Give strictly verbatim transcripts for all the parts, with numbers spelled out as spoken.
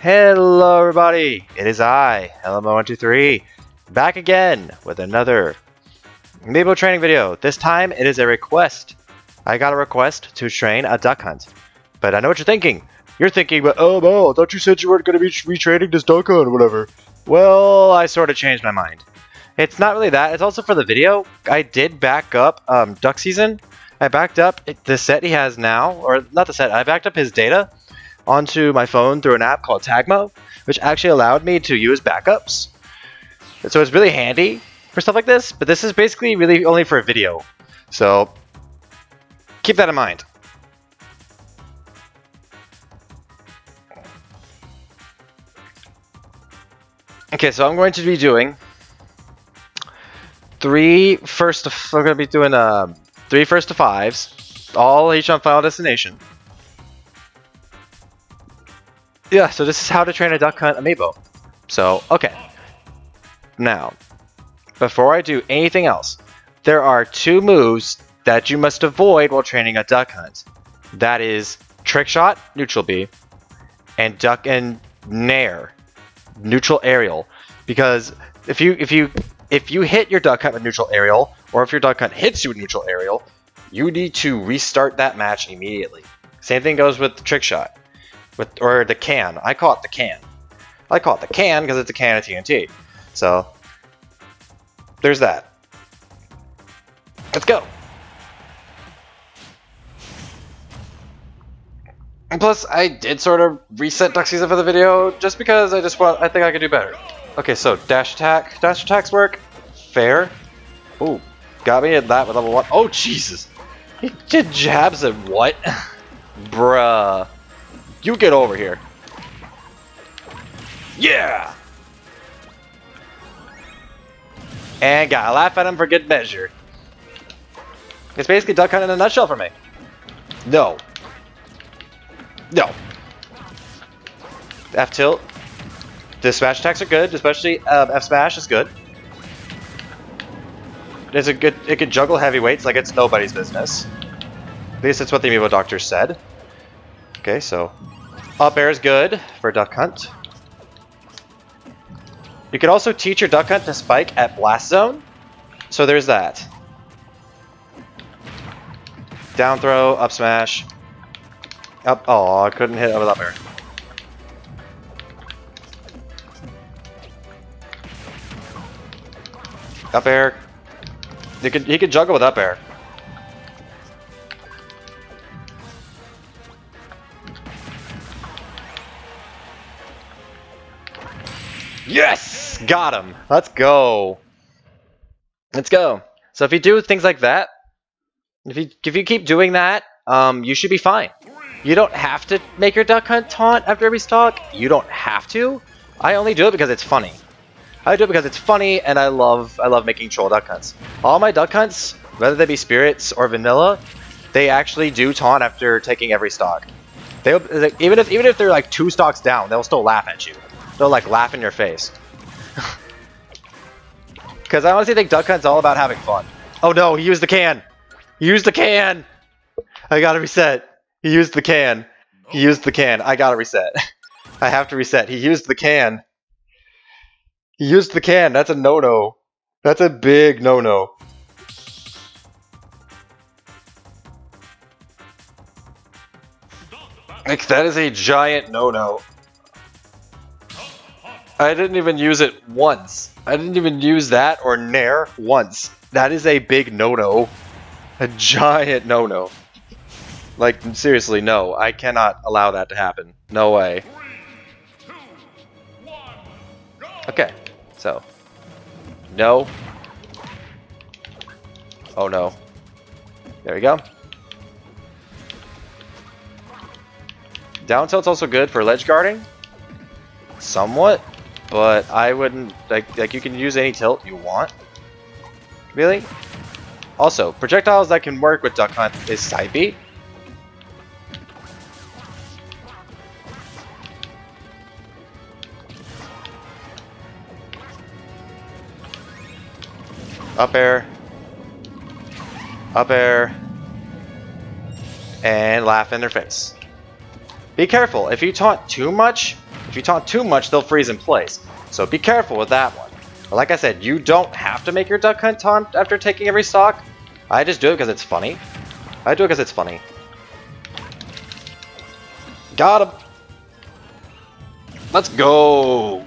Hello everybody, it is I, L M O one two three, back again with another MIBO training video. This time it is a request. I got a request to train a duck hunt. But I know what you're thinking. You're thinking, but oh no, I thought you said you weren't going to be retraining this duck hunt or whatever. Well, I sort of changed my mind. It's not really that, it's also for the video. I did back up um, Duck Season. I backed up the set he has now, or not the set, I backed up his data onto my phone through an app called Tagmo, which actually allowed me to use backups. So it's really handy for stuff like this, but this is basically really only for a video. So keep that in mind. Okay, so I'm going to be doing three first to f I'm going to be doing uh, three first to fives, all each on Final Destination. Yeah, so this is how to train a duck hunt amiibo. So, okay. Now, before I do anything else, there are two moves that you must avoid while training a duck hunt. That is trick shot, neutral B, and duck and nair, neutral aerial. Because if you if you if you hit your duck hunt with neutral aerial, or if your duck hunt hits you with neutral aerial, you need to restart that match immediately. Same thing goes with trick shot. With, or the can. I call it the can. I call it the can because it's a can of T N T. So, there's that. Let's go! And plus, I did sort of reset Duck Season for the video just because I just want, I think I could do better. Okay, so dash attack. Dash attacks work. Fair. Ooh, got me at that with level one. Oh, Jesus! He did jabs at what? Bruh. You get over here. Yeah! And gotta laugh at him for good measure. It's basically duck hunt in a nutshell for me. No. No. F tilt. The smash attacks are good, especially um, F smash is good. It's a good. It can juggle heavyweights like it's nobody's business. At least that's what the Amiibo Doctor said. Okay, so up air is good for duck hunt. You can also teach your duck hunt to spike at blast zone. So there's that. Down throw, up smash. Up, oh, I couldn't hit it with up air. Up air. You could, he could juggle with up air. Yes! Got him! Let's go! Let's go! So if you do things like that, if you, if you keep doing that, um, you should be fine. You don't have to make your duck hunt taunt after every stalk. You don't have to. I only do it because it's funny. I do it because it's funny and I love, I love making troll duck hunts. All my duck hunts, whether they be spirits or vanilla, they actually do taunt after taking every stalk. They, even if, even if they're like two stalks down, they'll still laugh at you. They'll like laugh in your face. Because I honestly think duck hunt's all about having fun. Oh no, he used the can. He used the can. I gotta reset. He used the can. He used the can. I gotta reset. I have to reset. He used the can. He used the can. That's a no-no. That's a big no-no. Like, that is a giant no-no. I didn't even use it once. I didn't even use that or Nair once. That is a big no-no. A giant no-no. Like, seriously, no. I cannot allow that to happen. No way. Three, two, one, go. Okay, so. No. Oh no. There we go. Down tilt's also good for ledge guarding. Somewhat. But I wouldn't, like, like you can use any tilt you want. Really? Also, projectiles that can work with Duck Hunt is side B. Up air. Up air. And laugh in their face. Be careful, if you taunt too much, If you taunt too much, they'll freeze in place, so be careful with that one. But like I said, you don't have to make your duck hunt taunt after taking every stock. I just do it because it's funny. I do it because it's funny. Got him! Let's go!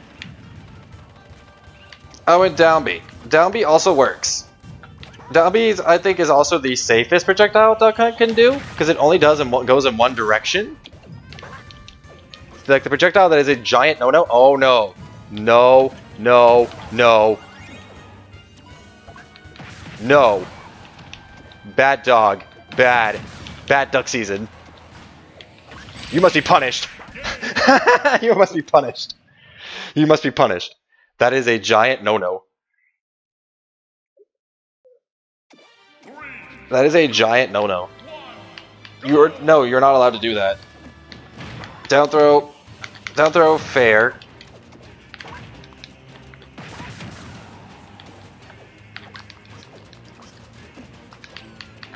Oh, and down B. Down B also works. Down B, is, I think, is also the safest projectile Duck Hunt can do, because it only does and goes in one direction. Like the projectile that is a giant no-no. Oh no. No, no, no. No. Bad dog. Bad. Bad duck season. You must be punished. You must be punished. You must be punished. That is a giant no-no. That is a giant no-no. You're no, you're not allowed to do that. Down throw, down throw, fair.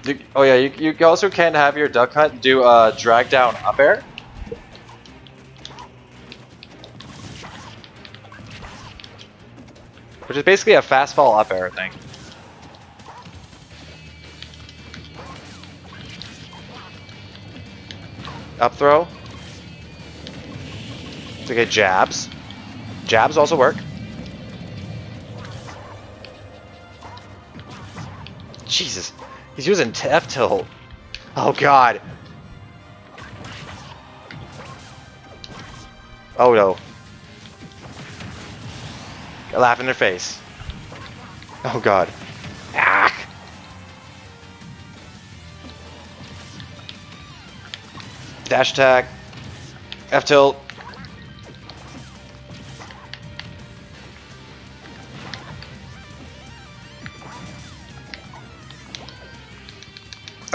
You, oh yeah, you, you also can have your duck hunt do a uh, drag down up air. Which is basically a fast fall up air thing. Up throw. To get jabs. Jabs also work. Jesus. He's using F tilt. Oh god. Oh no. I laugh in their face. Oh god. Ah. Dash attack. F tilt.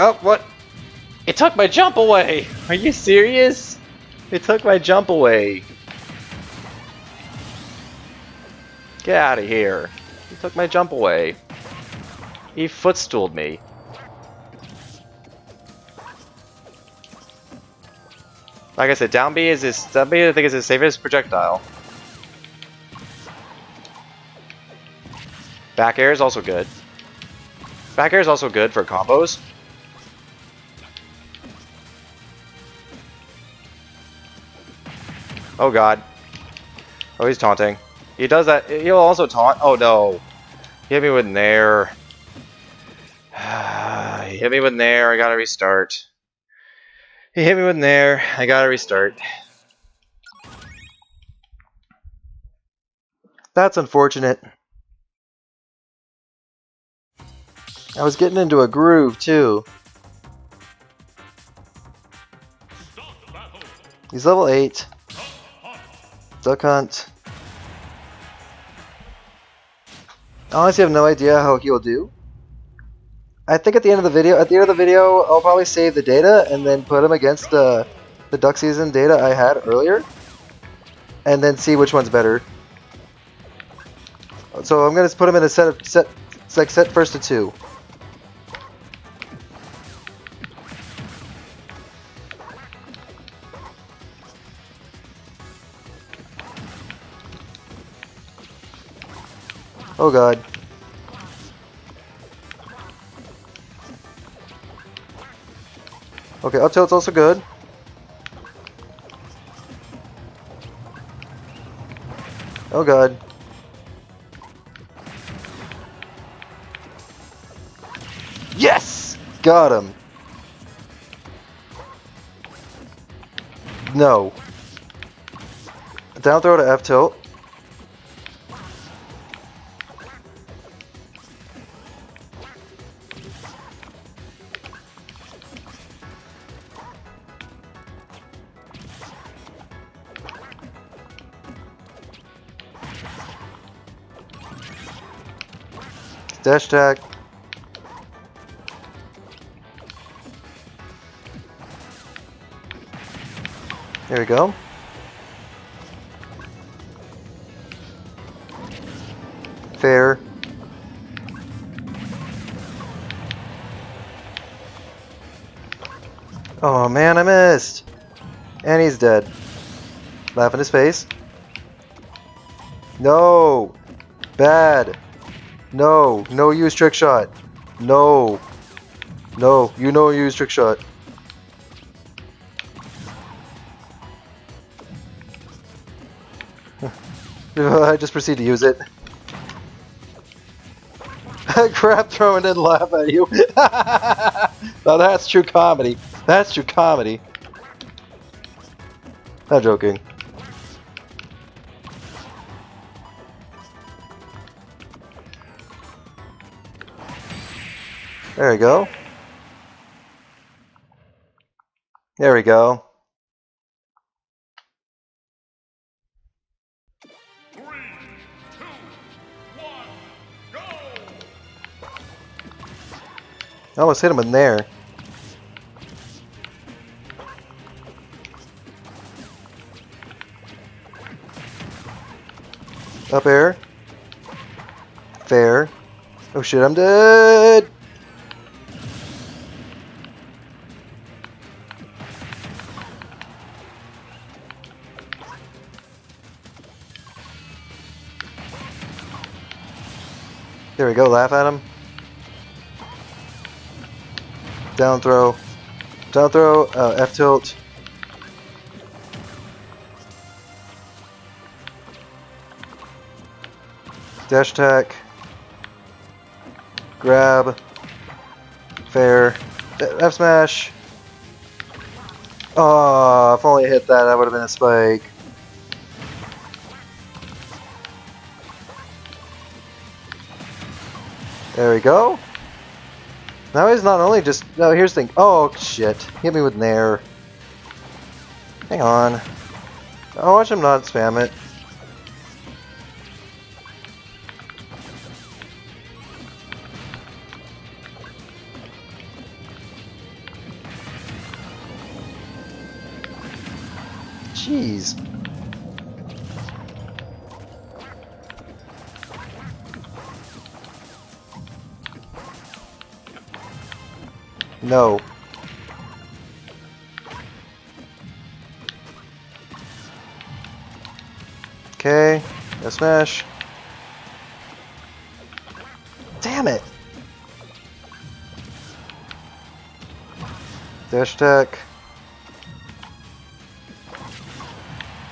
Oh, what? It took my jump away! Are you serious? It took my jump away. Get out of here. He took my jump away. He footstooled me. Like I said, down B is his, down B I think is his safest projectile. Back air is also good. Back air is also good for combos. Oh god. Oh, he's taunting. He does that. He'll also taunt. Oh no. He hit me with Nair. He hit me with Nair. I gotta restart. He hit me with Nair. I gotta restart. That's unfortunate. I was getting into a groove too. He's level eight. Duck Hunt. I honestly have no idea how he'll do. I think at the end of the video, at the end of the video, I'll probably save the data and then put him against uh, the Duck Season data I had earlier, and then see which one's better. So I'm gonna put him in a set of set, like set first to two. Oh god. Okay, up tilt's also good. Oh god. Yes! Got him. No. Down throw to F tilt. Dash attack. There we go. Fair. Oh man, I missed. And he's dead. Laugh in his face. No! Bad! No! No, use trick shot! No! No, you know use trick shot. I just proceed to use it. Crap throwing didn't laugh at you. Now that's true comedy. That's true comedy. Not joking. There we go. There we go. Three, two, one, go! I almost hit him in there. Up air. Fair. Oh shit, I'm dead! There we go, laugh at him. Down throw. Down throw, uh, F tilt. Dash attack. Grab. Fair. F smash. Oh, if only I hit that, that would have been a spike. There we go. Now he's not only just... No, here's the thing. Oh, shit. Hit me with Nair. Hang on. I'll watch him not spam it. Jeez. No. Okay. A smash. Damn it. Dash attack.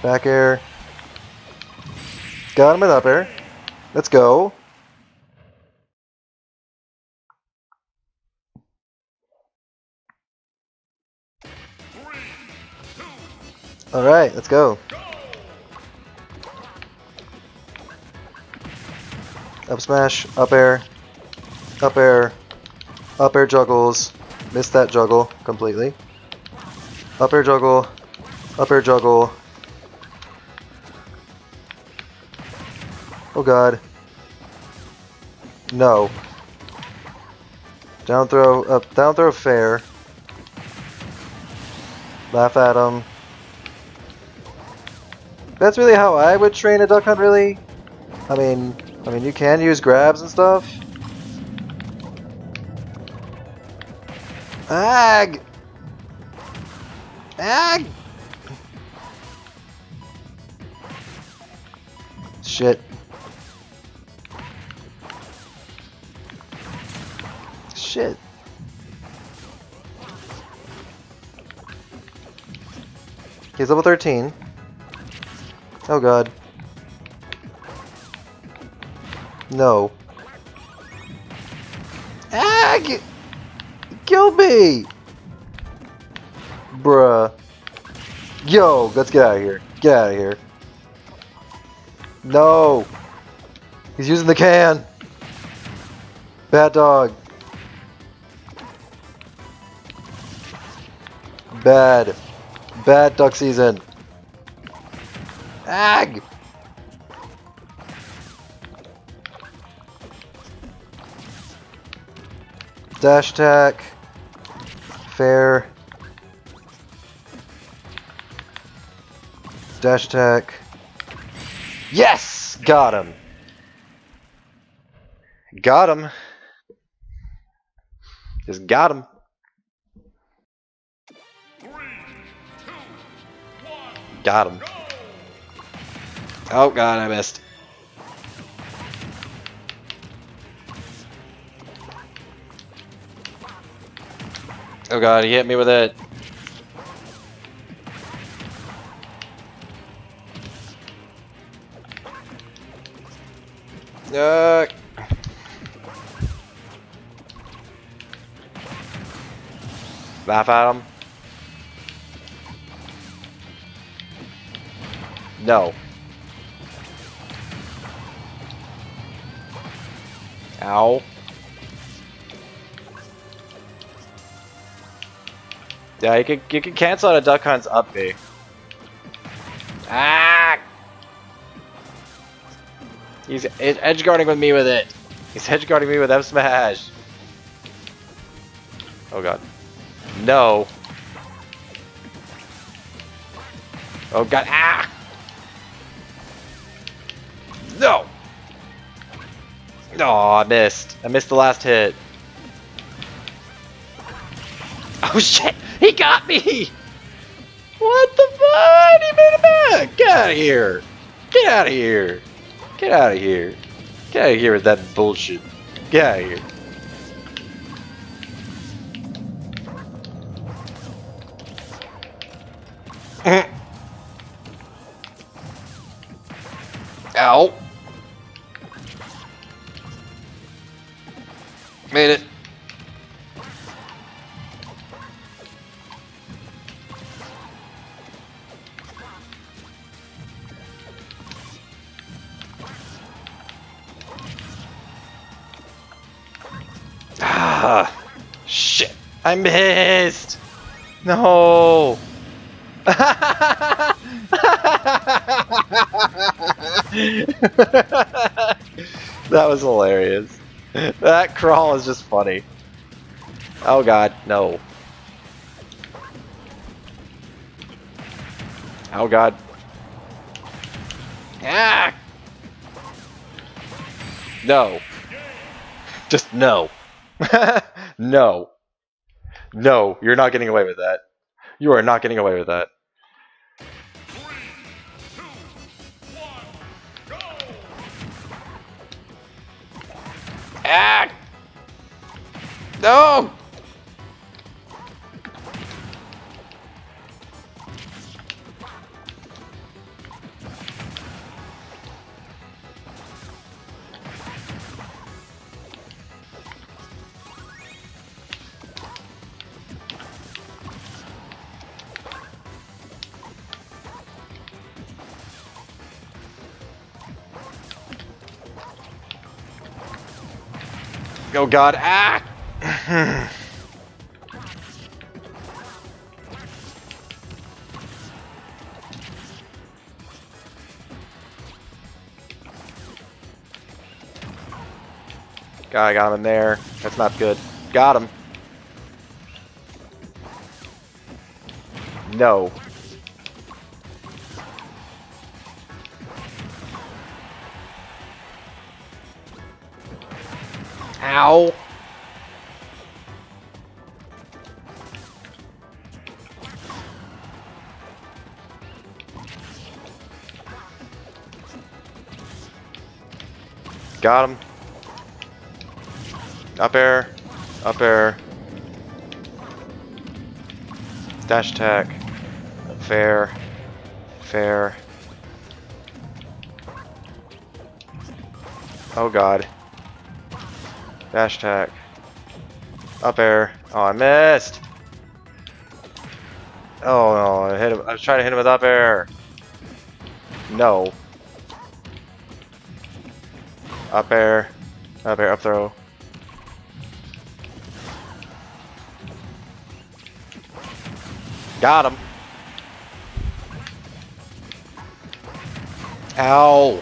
Back air. Got him with up air. Let's go. All right, let's go. Up smash, up air, up air, up air juggles. Missed that juggle completely. Up air juggle, up air juggle. Oh god. No. Down throw, up, down throw fair. Laugh at him. That's really how I would train a duck hunt, really. I mean, I mean, you can use grabs and stuff. Ag! Ag! Shit. Shit. He's level thirteen. Oh god. No. Ag! Kill me! Bruh. Yo, let's get out of here. Get out of here. No! He's using the can! Bad dog. Bad. Bad duck season. Ag! Dash attack. Fair. Dash attack. Yes! Got him! Got him! Just got him! Three, two, one, got him. Go! Oh god, I missed. Oh god, he hit me with it. Uh, laugh at him. No. Ow. Yeah, you could you could cancel out a Duck Hunt's up B. Ah! He's edge guarding with me with it. He's edge guarding me with F smash. Oh god. No. Oh god. Ah! No. No, oh, I missed. I missed the last hit. Oh shit! He got me! What the fuck? He made it back! Get out of here! Get out of here! Get out of here! Get out of here with that bullshit! Get out of here! Ow! Made it. Ah, shit! I missed. No. That was hilarious. That crawl is just funny. Oh god, no. Oh god. Ah! No. Just no. No. No, you're not getting away with that. You are not getting away with that. Ah! No! Oh god, ah! God, I got him in there. That's not good. Got him. No. Ow. Got him. Up air. Up air. Dash attack. Fair. Fair. Oh god. Dash attack. Up air. Oh, I missed! Oh no, I hit him. I was trying to hit him with up air. No. Up air. Up air, up throw. Got him! Ow!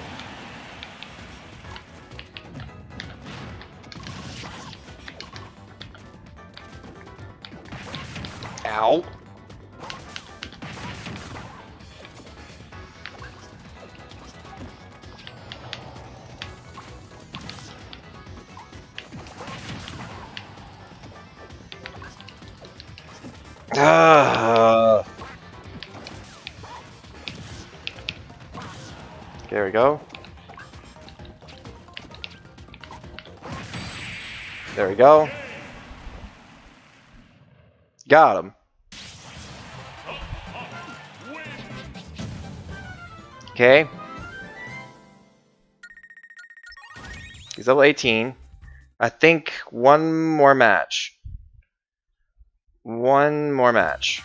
Ow. Ah. Get There we go. There we go. Got him. Okay. He's level eighteen. I think one more match. One more match.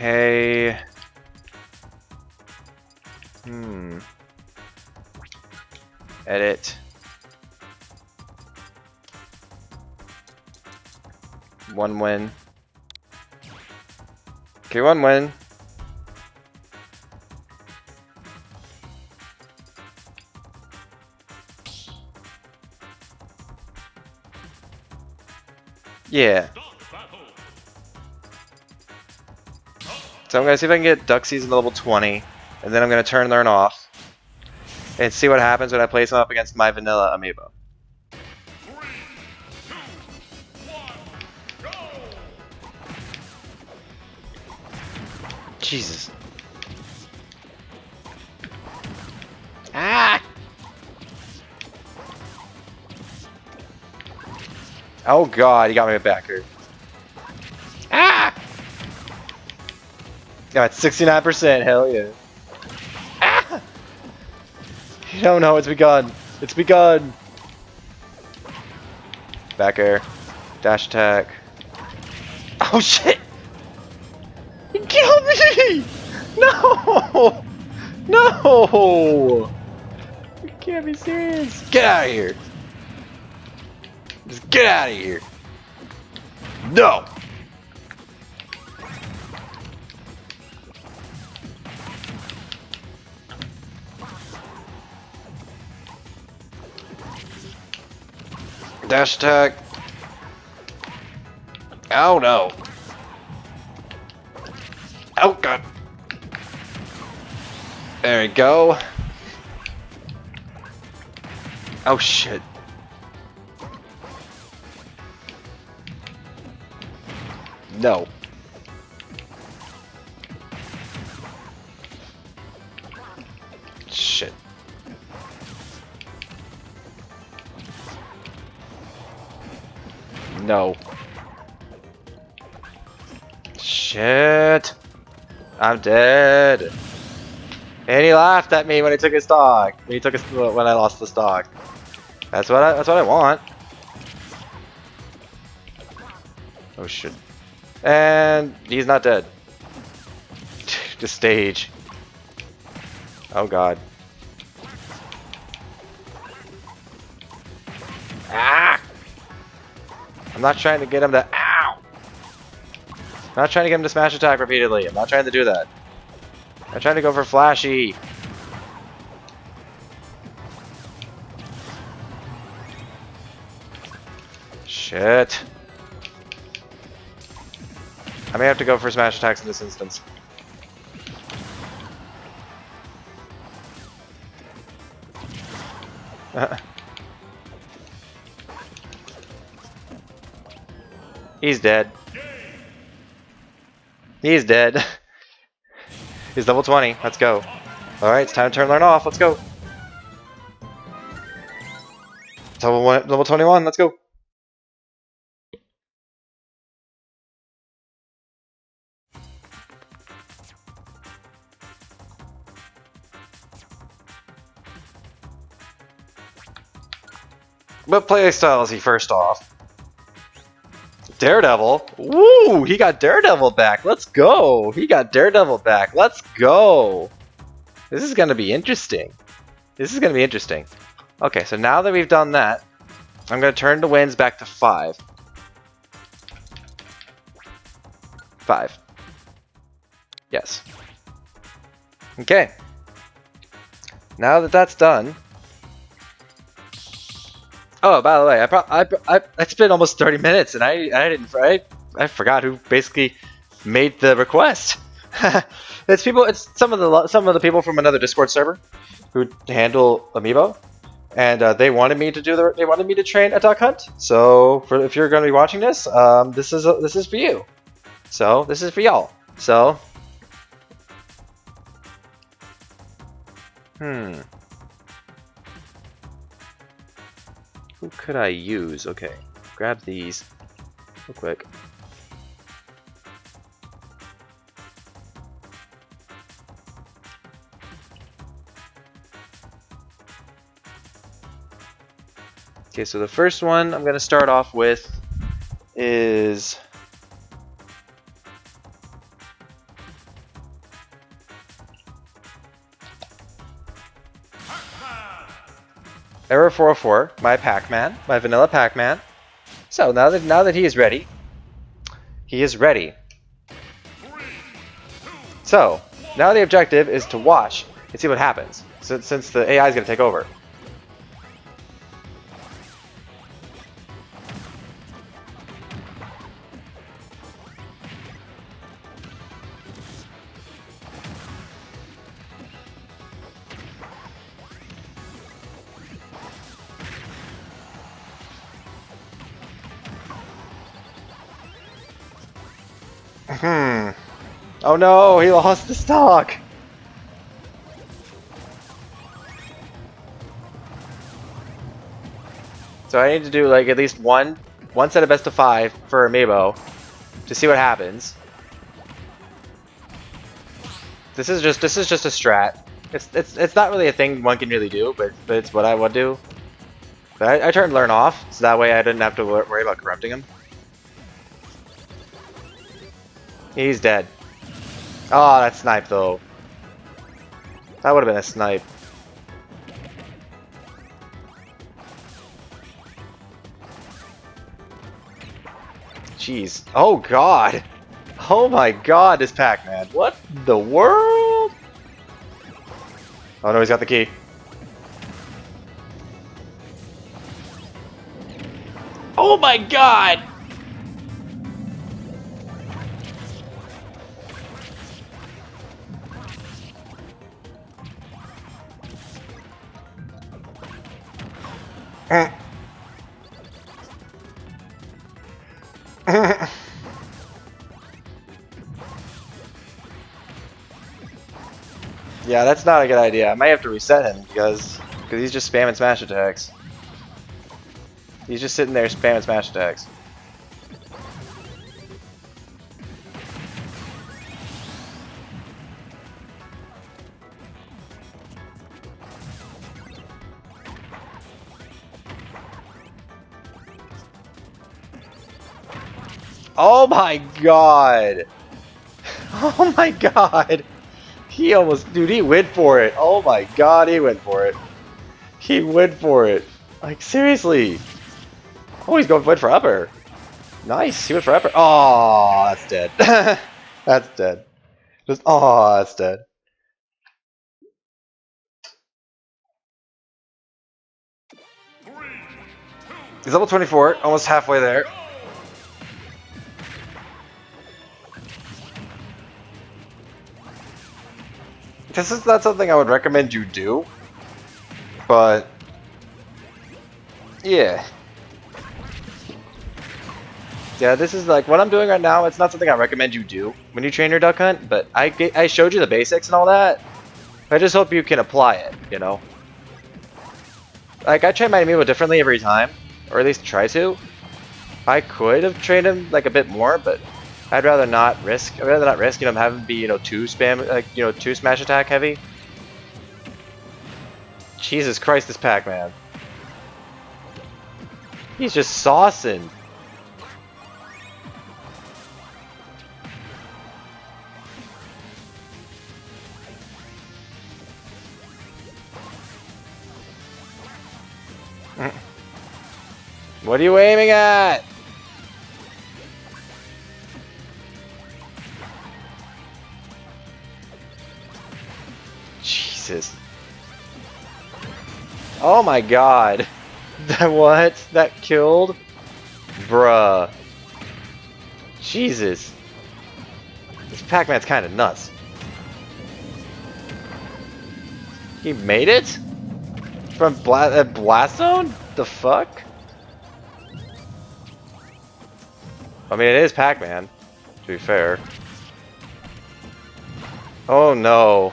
Okay. Hmm. Edit. One win. Okay, one win. Yeah. So I'm gonna see if I can get Duck Season to level twenty, and then I'm gonna turn learn off and see what happens when I place him up against my vanilla amiibo. Jesus. Ah! Oh god, he got me back here. Ah! Got sixty-nine percent, hell yeah. Ah! You don't know, it's begun. It's begun. Back air. Dash attack. Oh shit! Kill me! No! No! You can't be serious! Get out of here! Just get out of here! No! Dash attack! Oh no! Oh god. There we go. Oh shit. No. Shit. No. Shit. I'm dead. And he laughed at me when he took his stock. When he took his, when I lost the stock. That's what I, that's what I want. Oh shit. And he's not dead. Just stage. Oh god. Ah! I'm not trying to get him to. I'm not trying to get him to smash attack repeatedly. I'm not trying to do that. I'm trying to go for flashy. Shit. I may have to go for smash attacks in this instance. He's dead. He's dead. He's level twenty. Let's go. Alright, it's time to turn learn off. Let's go. It's level, one, level twenty-one. Let's go. What playstyle is he first off? Daredevil. Woo! He got Daredevil back. Let's go. He got Daredevil back. Let's go. This is going to be interesting. This is going to be interesting. Okay, so now that we've done that, I'm going to turn the wins back to five. Five. Yes. Okay. Now that that's done... Oh, by the way, I, pro I, I, I spent almost thirty minutes, and I I didn't I, I forgot who basically made the request. It's people. It's some of the some of the people from another Discord server who handle Amiibo, and uh, they wanted me to do the they wanted me to train a duck hunt. So, for, if you're going to be watching this, um, this is a, this is for you. So this is for y'all. So Hmm. Who could I use? Okay, grab these real quick. Okay, so the first one I'm going to start off with is... Error four oh four, my Pac-Man, my vanilla Pac-Man. So now that now that he is ready, he is ready. So now the objective is to watch and see what happens, since since the A I is going to take over. Hmm. Oh no, he lost the stock! So I need to do like at least one one set of best of five for Amiibo to see what happens. This is just this is just a strat. It's it's it's not really a thing one can really do, but but it's what I would do. But I, I turned learn off, so that way I didn't have to worry about corrupting him. He's dead. Oh, that snipe though. That would have been a snipe. Jeez. Oh god. Oh my god, this Pac-Man. What the world? Oh no, he's got the key. Oh my god! Yeah, that's not a good idea. I might have to reset him because because he's just spamming smash attacks. He's just sitting there spamming smash attacks. Oh my god! Oh my god! He almost, dude, he went for it! Oh my god, he went for it! He went for it! Like, seriously! Oh, he's going for upper! Nice, he went for upper! Aww, that's dead. That's dead. Just, aww, that's dead. He's level twenty-four, almost halfway there. This is not something I would recommend you do, but yeah. Yeah, this is like what I'm doing right now. It's not something I recommend you do when you train your duck hunt, but I, I showed you the basics and all that. I just hope you can apply it, you know? Like, I train my Amiibo differently every time, or at least try to. I could have trained him like a bit more, but I'd rather not risk. I'd rather not risk, you know, having be, you know, two spam, like, you know, two smash attack heavy. Jesus Christ, this Pac-Man. He's just saucing. What are you aiming at? Oh my god. That what? That killed? Bruh. Jesus. This Pac-Man's kind of nuts. He made it? From Bla uh, Blast Zone? The fuck? I mean, it is Pac-Man, to be fair. Oh no.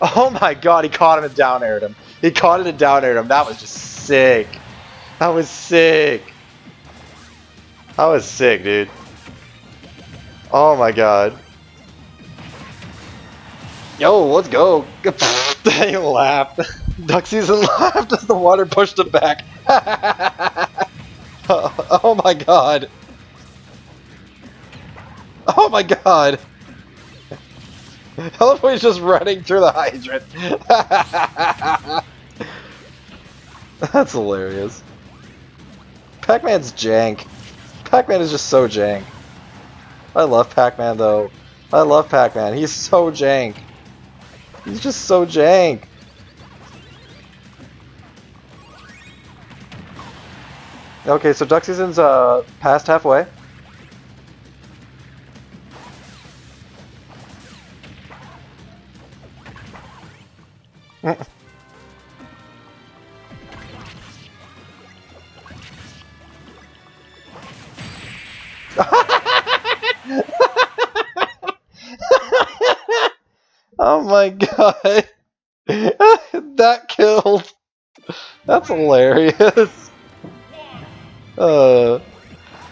Oh my god, he caught him and down aired him. He caught it and down aired him. That was just sick. That was sick. That was sick, dude. Oh my god. Yo, let's go. He laughed. Duck Season laughed as the water pushed him back. oh, oh my god. Oh my god. I love how he's just running through the hydrant. That's hilarious. Pac-Man's jank. Pac-Man is just so jank. I love Pac-Man though. I love Pac-Man. He's so jank. He's just so jank. Okay, so Duck Season's uh, past halfway. Oh my god. That killed. That's hilarious. Uh,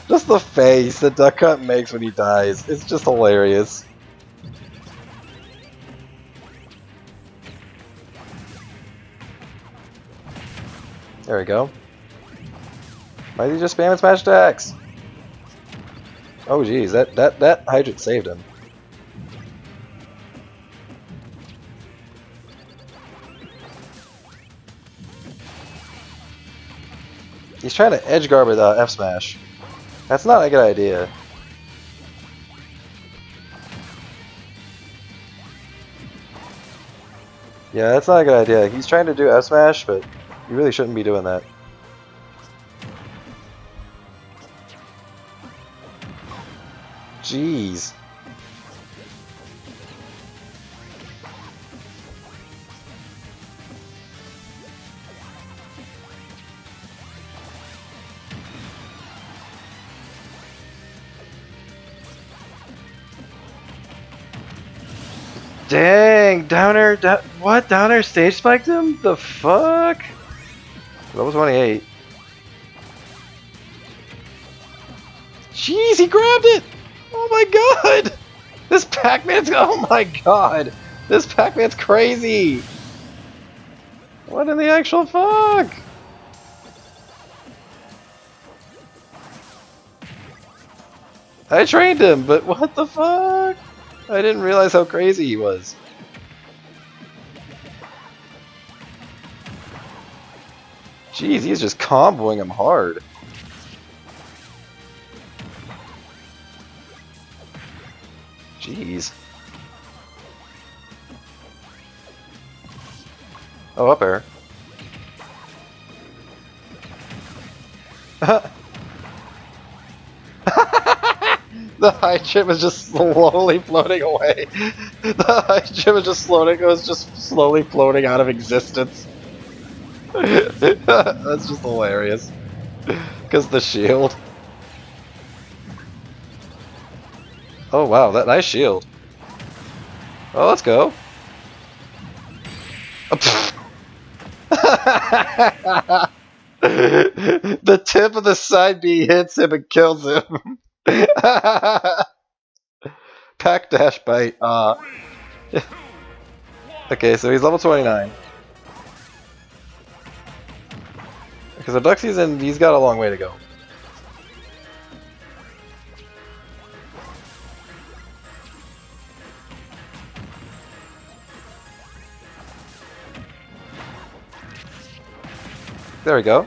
just the face that Duck Hunt makes when he dies. It's just hilarious. There we go. Why did he just spam and smash attacks? Oh geez, that, that, that hydrant saved him. He's trying to edge guard with uh, F smash. That's not a good idea. Yeah, that's not a good idea. He's trying to do F smash, but you really shouldn't be doing that. Jeez. Dang, downer, down, what? Downer stage spiked him? The fuck? Level twenty-eight. Jeez, he grabbed it! Oh my god! This Pac-Man's, oh my god! This Pac-Man's crazy! What in the actual fuck? I trained him, but what the fuck? I didn't realize how crazy he was. Jeez, he's just comboing him hard. Jeez. Oh, up air. The hydrant was just slowly floating away. The hydrant was just floating. It was just slowly floating out of existence. That's just hilarious. Because the shield. Oh wow, that nice shield. Oh, let's go. The tip of the side B hits him and kills him. Pack dash bite. Uh. Okay, so he's level twenty-nine. Because the Duck Season, he's got a long way to go. There we go.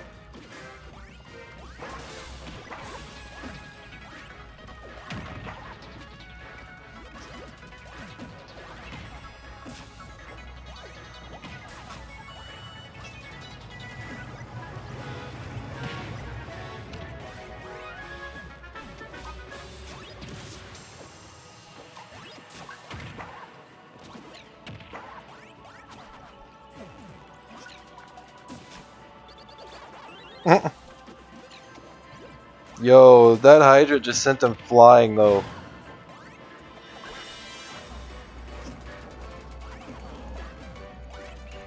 Yo, that Hydra just sent him flying though.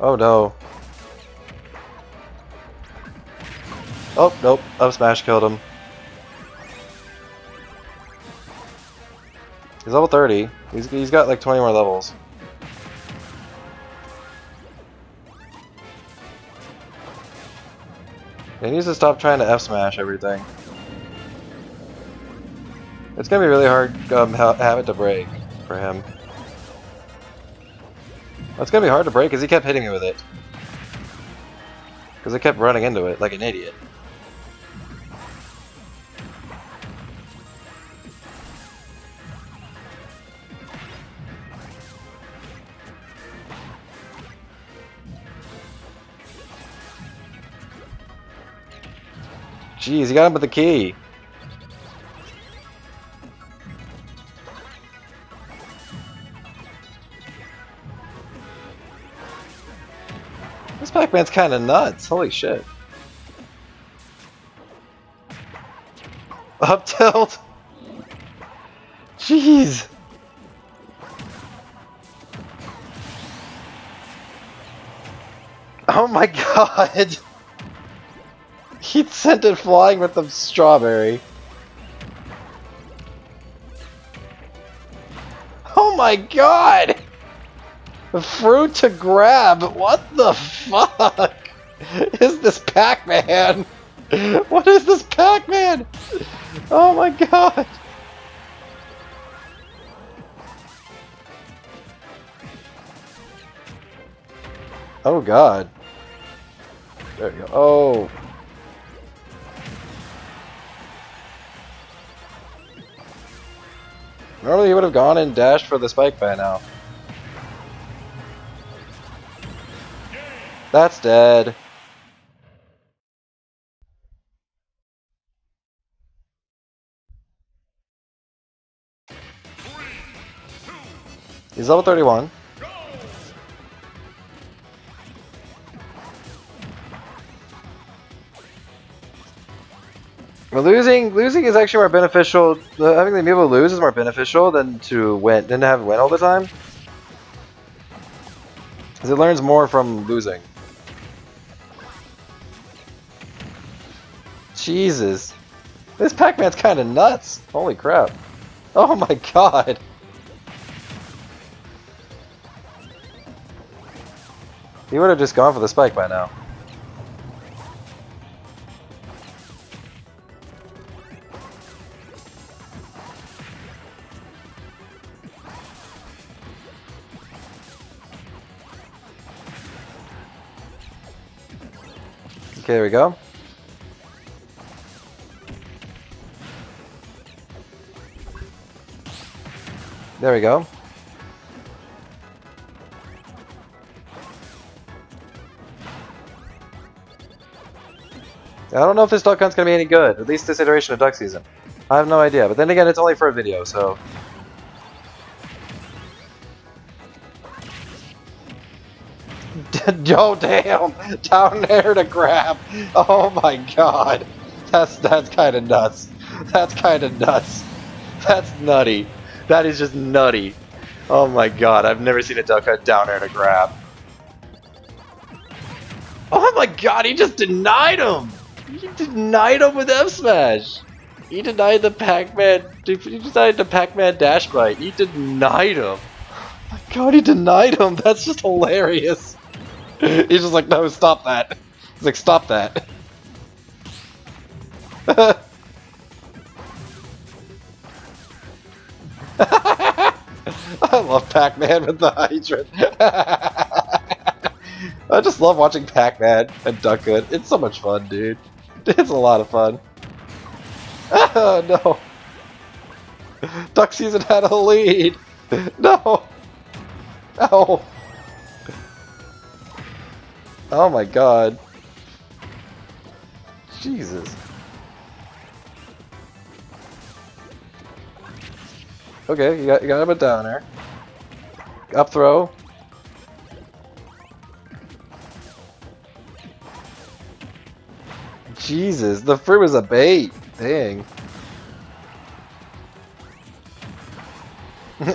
Oh no. Oh, nope. Up smash killed him. He's level thirty. He's, he's got like twenty more levels. He needs to stop trying to F smash everything. It's gonna be really hard um, ha habit to break for him. It's gonna be hard to break because he kept hitting me with it. Because I kept running into it like an idiot. Jeez, he got him with the key. This Pac-Man's kind of nuts. Holy shit. Up tilt. Jeez. Oh my god. He sent it flying with the strawberry. Oh my god! Fruit to grab! What the fuck? Is this Pac-Man? What is this Pac-Man? Oh my god! Oh god. There you go. Oh. Normally he would have gone and dashed for the spike by now. That's dead. He's level thirty-one. But losing, losing is actually more beneficial. Uh, having the Amiibo lose is more beneficial than to win, than to have win all the time, because it learns more from losing. Jesus, this Pac-Man's kind of nuts. Holy crap! Oh my god! He would have just gone for the spike by now. Okay, there we go. There we go. I don't know if this duck hunt's gonna be any good, at least this iteration of Duck Season. I have no idea, but then again, it's only for a video, so. Oh damn! Down there to grab! Oh my god! That's that's kind of nuts. That's kind of nuts. That's nutty. That is just nutty. Oh my god! I've never seen a duck hunt down there to grab. Oh my god! He just denied him. He denied him with F smash. He denied the Pac-Man. He denied the Pac-Man dash bite. He denied him. Oh my god! He denied him. That's just hilarious. He's just like, no, stop that. He's like, stop that. I love Pac-Man with the Hydra. I just love watching Pac-Man and Duck Hunt. It's so much fun, dude. It's a lot of fun. Oh, no. Duck Season had a lead. No. No. Oh my god. Jesus. Okay, you got, you got him a downer. Up throw. Jesus, the fruit was a bait. Dang.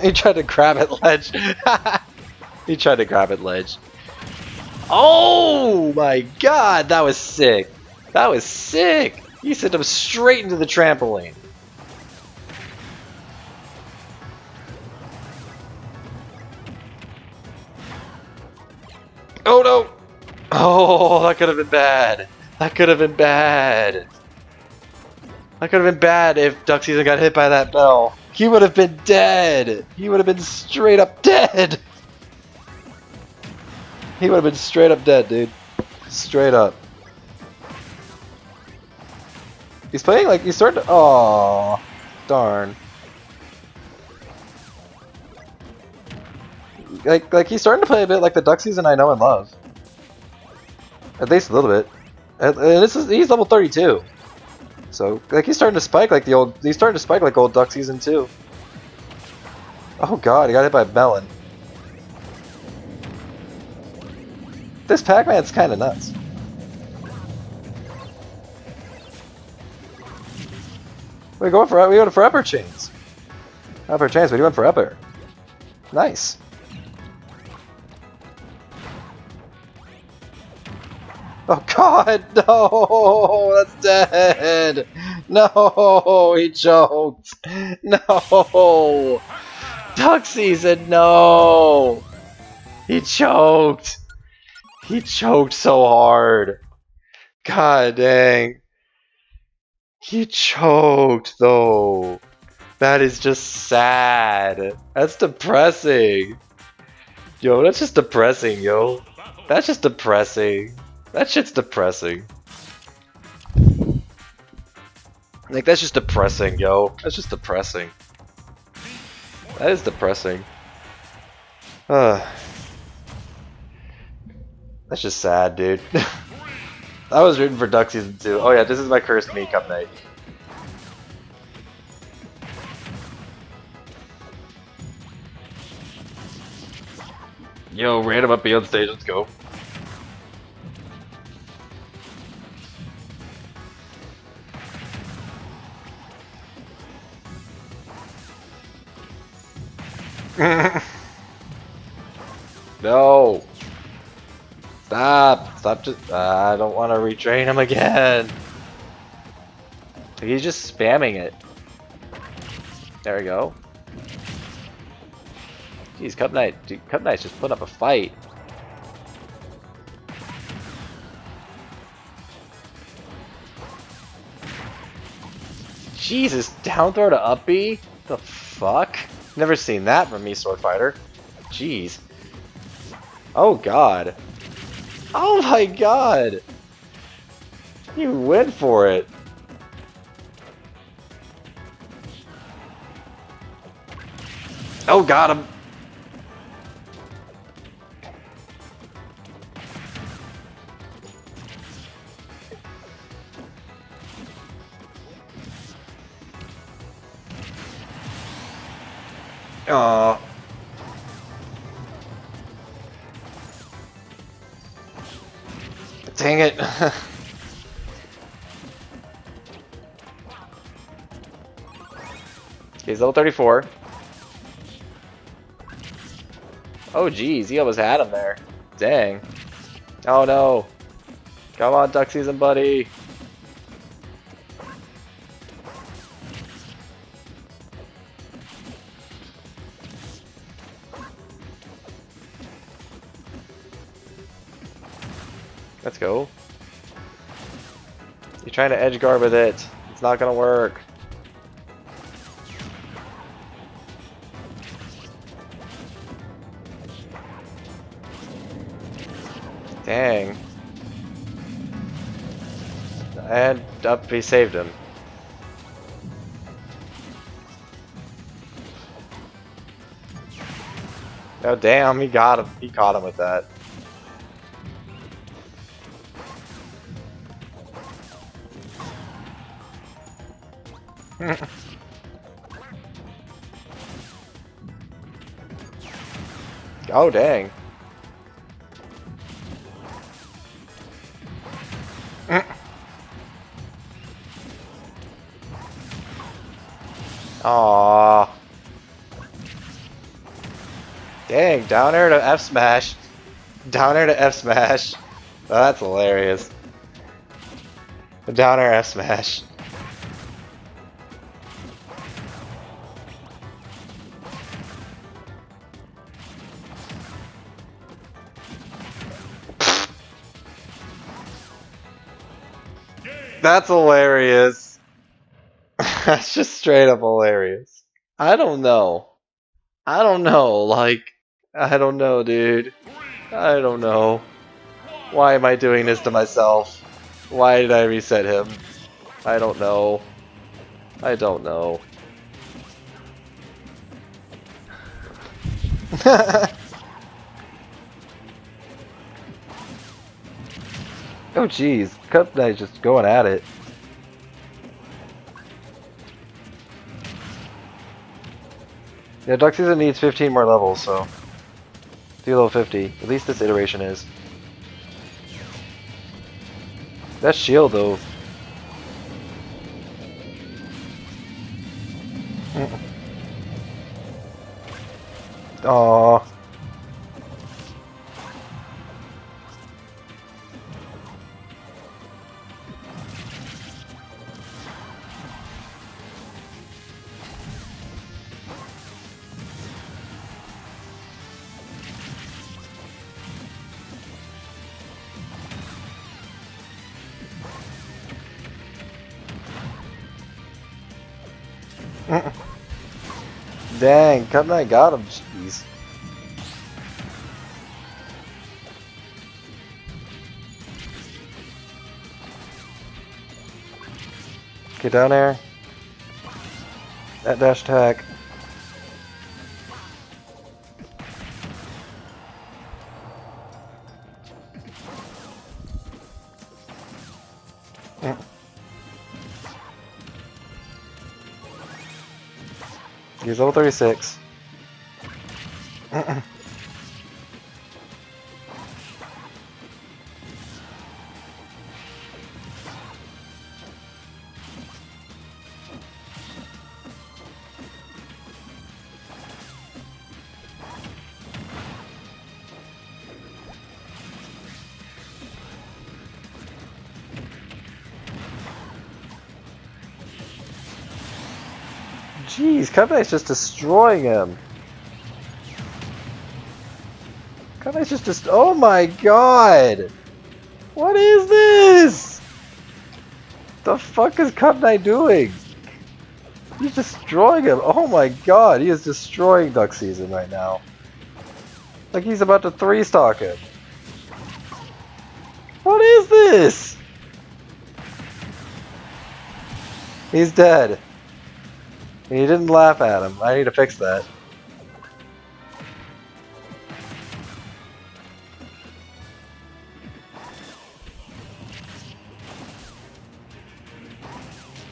He tried to grab at ledge. He tried to grab at ledge. Oh my god, that was sick. That was sick. He sent him straight into the trampoline. Oh no! Oh, that could have been bad. That could have been bad. That could have been bad if Duck Season got hit by that bell. He would have been dead. He would have been straight up dead. He would have been straight up dead, dude. Straight up. He's playing like he's starting to. Oh, darn. Like, like he's starting to play a bit like the Duck Season I know and love. At least a little bit. And this is he's level thirty-two, so like he's starting to spike like the old. He's starting to spike like old Duck Season too. Oh god, he got hit by a melon. This Pac-Man's kind of nuts. We're going for we went for upper chains. Upper chains, but he went for upper. Nice. Oh god, no, that's dead. No, he choked. No, Duck Season, no. He choked. He choked so hard. God dang. He choked though. That is just sad. That's depressing. Yo, that's just depressing, yo. That's just depressing. That shit's depressing. Like, that's just depressing, yo. That's just depressing. That is depressing. Uh, that's just sad, dude. I was rooting for Duck Season too. Oh yeah, this is my cursed me cup night. Yo, random up beyond stage, let's go. No! Stop! Stop just- uh, I don't want to retrain him again! He's just spamming it. There we go. Jeez, Cup Knight- dude, Cup Knight's just putting up a fight. Jesus, down throw to up B? The fuck? Never seen that from me, Sword Fighter. Jeez. Oh god. Oh my god! You went for it. Oh, got him. Oh. Dang it. He's level thirty-four. Oh geez, he almost had him there. Dang. Oh no. Come on, Duck Season, buddy. Let's go. You're trying to edge guard with it. It's not gonna work. Dang. And up, he saved him. Oh damn, he got him. He caught him with that. Oh dang. Aww. Dang, down air to F smash. Down air to F smash. Oh, that's hilarious. Down air F smash. That's hilarious. That's just straight up hilarious. I don't know. I don't know. Like, I don't know, dude. I don't know. Why am I doing this to myself? Why did I reset him? I don't know. I don't know. Oh jeez, Cup Knight's just going at it. Yeah, Duck Season needs fifteen more levels, so... Thelo fifty, at least this iteration is. That shield though... Mm. Aww. Dang, Cup Knight got him, jeez. Get down there. That dash attack. He's level thirty-six. Jeez, Cup Knight's just destroying him. Cup Knight's just just. Oh my god! What is this? The fuck is Cup Knight doing? He's destroying him. Oh my god, he is destroying Duck Season right now. Like he's about to three stock him. What is this? He's dead. He didn't laugh at him. I need to fix that.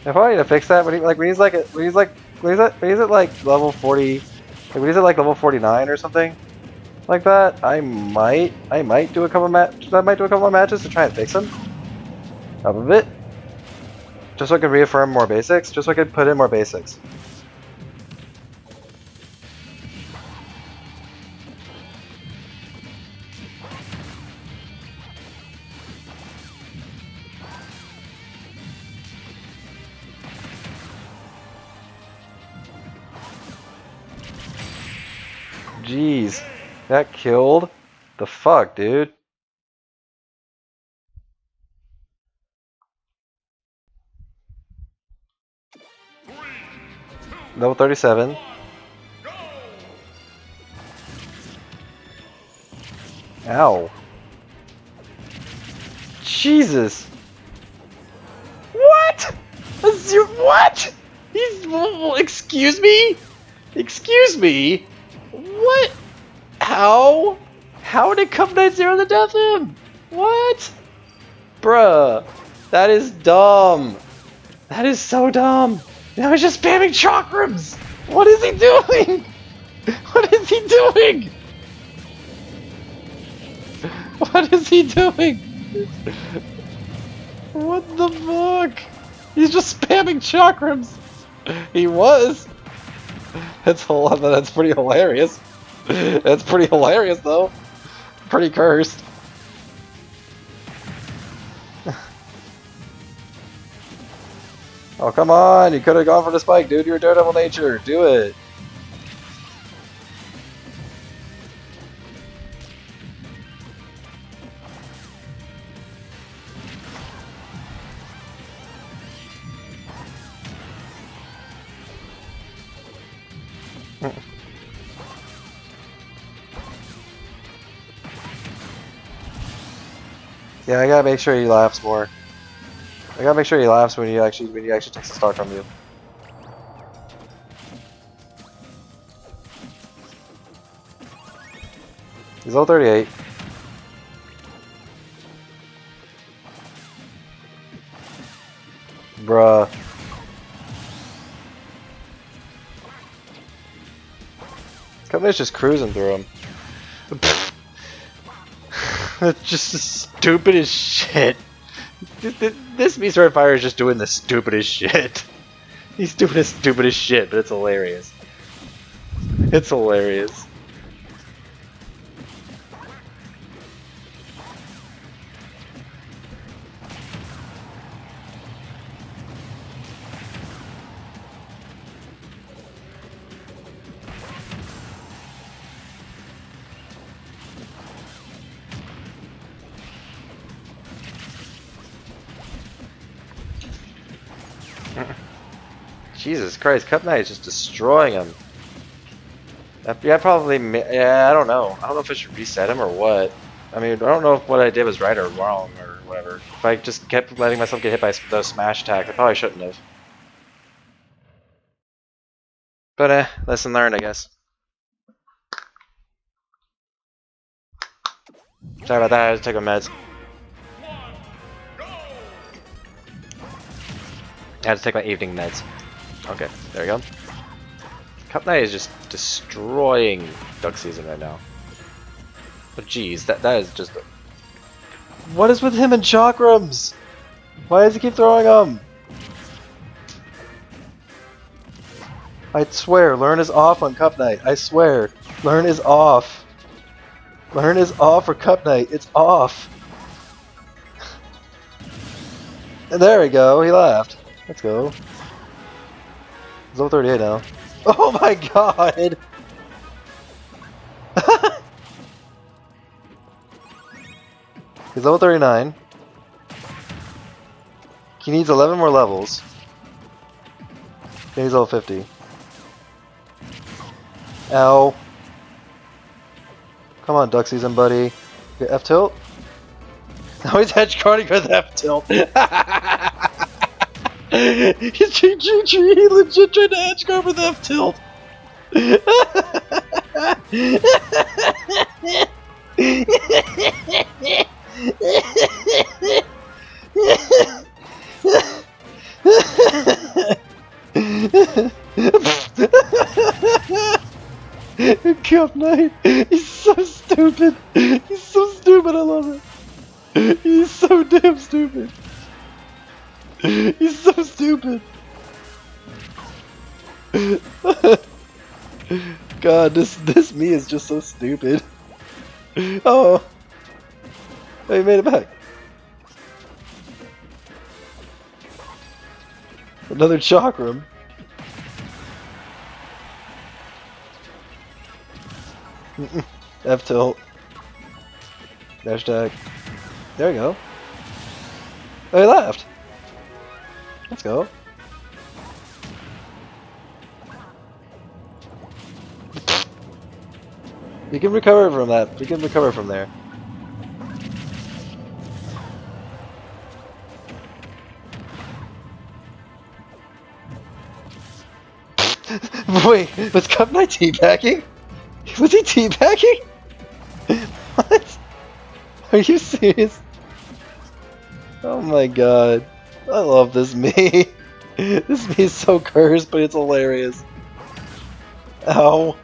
I probably need to fix that when he like when he's like when he's like when he's at when he's at like level forty, like when he's at like level forty-nine or something like that. I might I might do a couple match I might do a couple of matches to try and fix him up a bit. Just so I can reaffirm more basics, just so I can put in more basics. Jeez, that killed the fuck, dude. Level thirty-seven. Go! Ow. Jesus. What? What? He's, excuse me? Excuse me? What? How? How did Cup Knight zero to death him? What? Bruh. That is dumb. That is so dumb. Now he's just spamming chakrams! What is he doing? What is he doing? What is he doing? What the fuck? He's just spamming chakrams! He was! That's a lot, that's pretty hilarious. That's pretty hilarious though. pretty cursed. Oh, come on! You could have gone for the spike, dude. You're Daredevil nature. Do it. Yeah, I gotta make sure he laughs more. I gotta make sure he laughs when he actually when he actually takes a star from you. He's level thirty-eight. Bruh. Company's just cruising through him. It's just the stupidest shit. This Beast Red Fire is just doing the stupidest shit. He's doing the stupidest shit, but it's hilarious. It's hilarious. Jesus Christ, Cup Knight is just destroying him. Yeah, I probably, yeah, I don't know. I don't know if I should reset him or what. I mean, I don't know if what I did was right or wrong or whatever. If I just kept letting myself get hit by those smash attacks, I probably shouldn't have. But eh, lesson learned, I guess. Sorry about that, I had to take my meds. I had to take my evening meds. Okay, there we go. Cup Knight is just destroying Duck Season right now. But geez, that that is just. A... What is with him and chakrams? Why does he keep throwing them? I swear, learn is off on Cup Knight. I swear, learn is off. Learn is off for Cup Knight. It's off. And there we go. He left. Let's go. He's level thirty-eight now. Oh my god! He's level thirty-nine. He needs eleven more levels. He's level fifty. Ow. Come on, Duck Season, buddy. Get F tilt? Now he's hedge guarding with F tilt. He legit tried to edge guard with F tilt. Cup Knight, he's so stupid. He's so stupid. I love it. He's so damn stupid. He's so stupid. God, this this me is just so stupid. Oh, I made it back. Another chakram. F tilt. Dash tag. There we go. Oh, he left. Let's go. You can recover from that. You can recover from there. Wait, was Cup Knight teabagging? Was he teabagging? What? Are you serious? Oh my god. I love this Mii. This Mii is so cursed, but it's hilarious. Ow.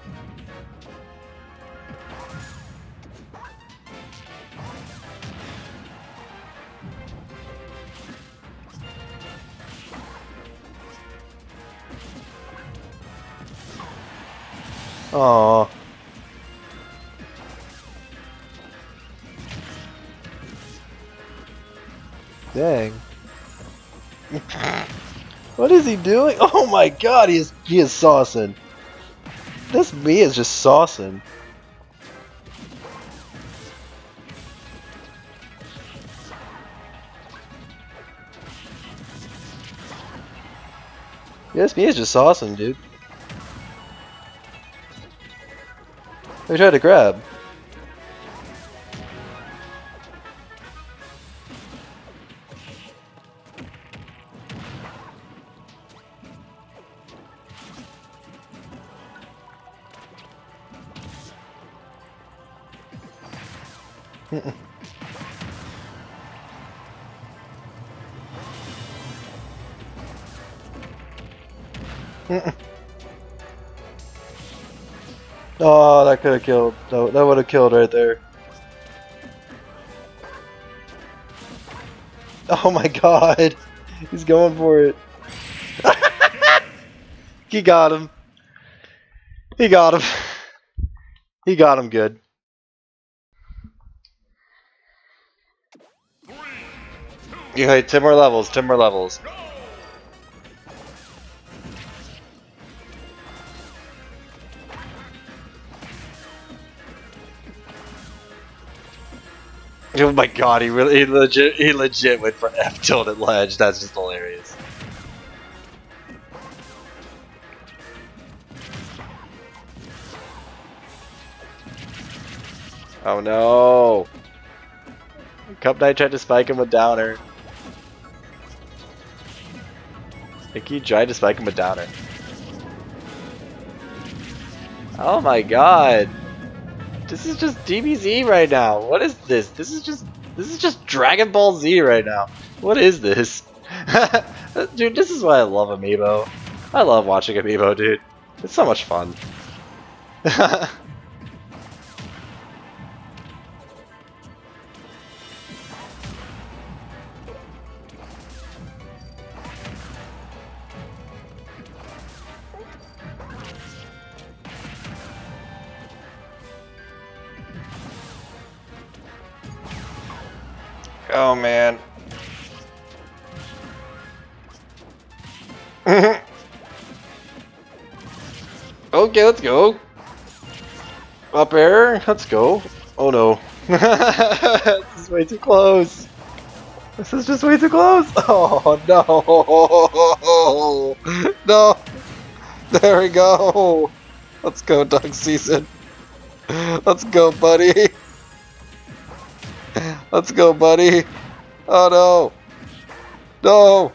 Aww. Dang. What is he doing? Oh my god, he is he is saucing. This Mii is just saucing. This Mii is just saucing, dude. They tried to grab. Oh, that could have killed. That, that would have killed right there. Oh my god. He's going for it. He got him. He got him. He got him good. You okay, ten more levels, ten more levels. Oh my god, he really, he legit, he legit went for F tilted ledge. That's just hilarious. Oh no! Cup Knight tried to spike him with downer. I think he tried to spike him with downer. Oh my god. This is just D B Z right now. What is this? This is just this is just Dragon Ball Z right now. What is this? Dude, this is why I love Amiibo. I love watching Amiibo, dude. It's so much fun. Oh man. Okay, let's go. Up air, let's go. Oh no. This is way too close. This is just way too close. Oh no. No. There we go. Let's go, Duck Season. Let's go, buddy. Let's go, buddy. Oh no. No.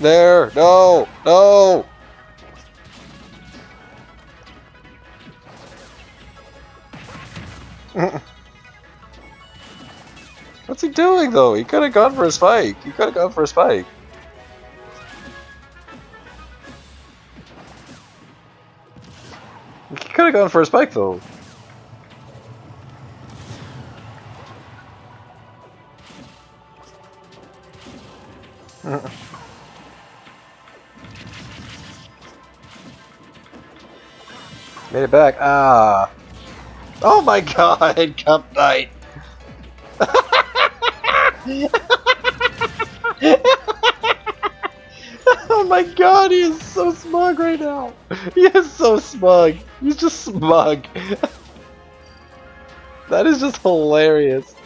There. No. No. What's he doing though? He could have gone for a spike. He could have gone for a spike. He could have gone for a spike though. Made it back. Ah. Oh my god, Cup Knight. Oh my god, he is so smug right now. He is so smug. He's just smug. That is just hilarious.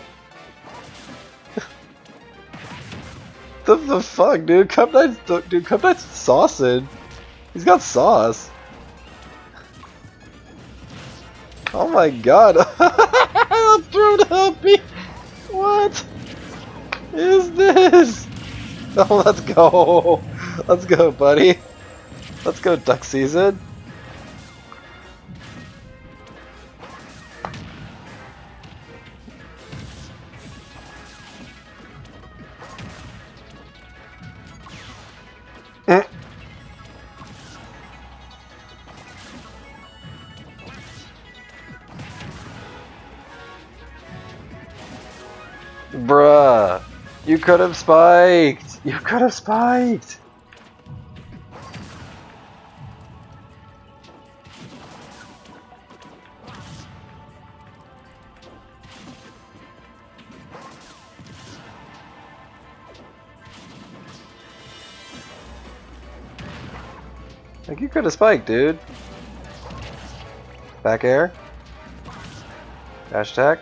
The, the fuck, dude? Cup Knight's, dude, Cup Knight's saucing. He's got sauce. Oh my god. I threw it up. What is this? Oh, let's go. Let's go, buddy. Let's go, Duck Season. Bruh, you could have spiked. You could have spiked. Like, you could have spiked, dude. Back air. Dash attack.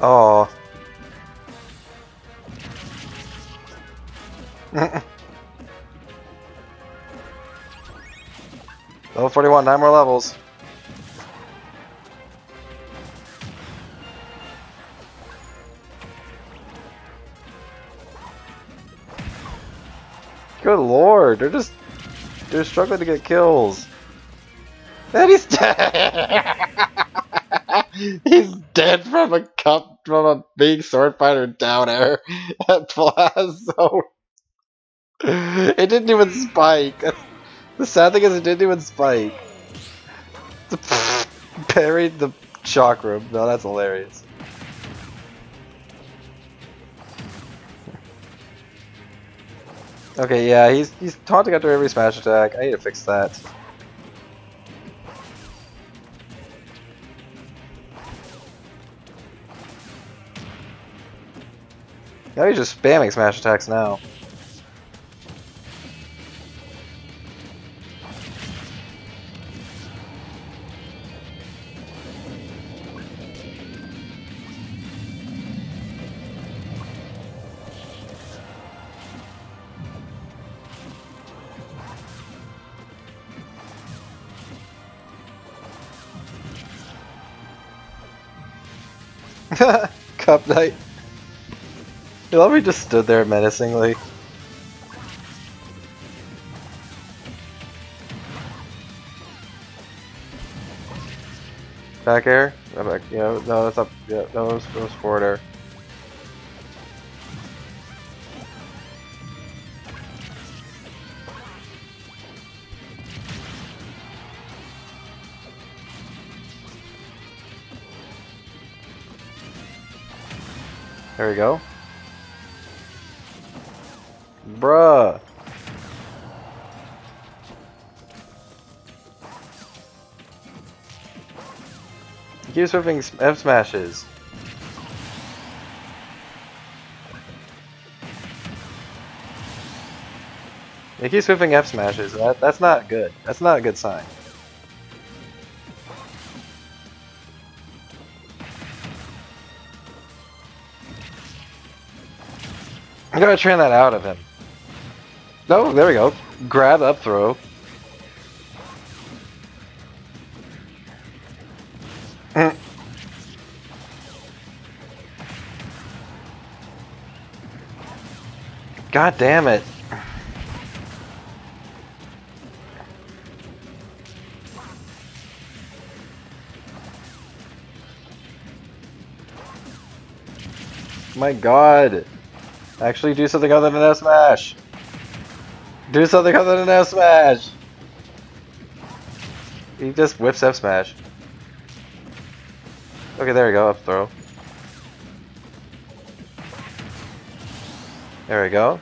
Oh. Level forty-one, nine more levels. Good lord, they're just they're struggling to get kills. And he's dead. He's dead from a cup from a big sword fighter down air at Palazzo. It didn't even spike. The sad thing is it didn't even spike. Buried the chakra. No, that's hilarious. Okay, yeah, he's he's taunting after every smash attack. I need to fix that. Now he's just spamming smash attacks now. Cup night. You love me just stood there menacingly. Back air? No, back. Yeah, no, that's up. Yeah, no, it was, it was forward air. There we go. Bruh. He keeps whipping F smashes. He keeps whipping F smashes. That, that's not good. That's not a good sign. I gotta train that out of him. No, there we go. Grab up throw. Mm. God damn it. My God. Actually, do something other than F smash. Do something other than F smash. He just whips F smash. Okay, there we go. Up throw. There we go.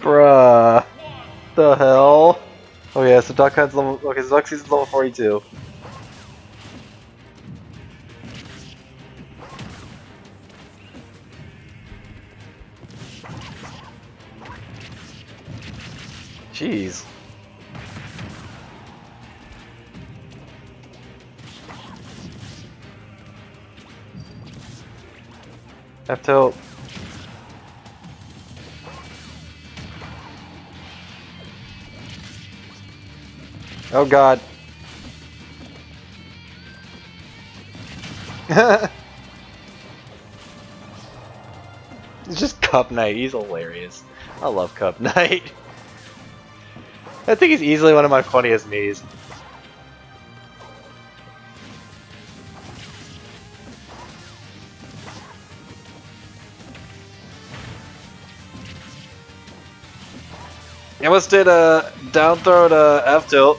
Bruh, the hell? Oh yeah, so Duck Season's level. Okay, so Duck Season's level forty-two. Jeez. F tilt. Oh God. It's just Cup Knight, he's hilarious. I love Cup Knight. I think he's easily one of my funniest Miis. I almost did a down throw to F tilt.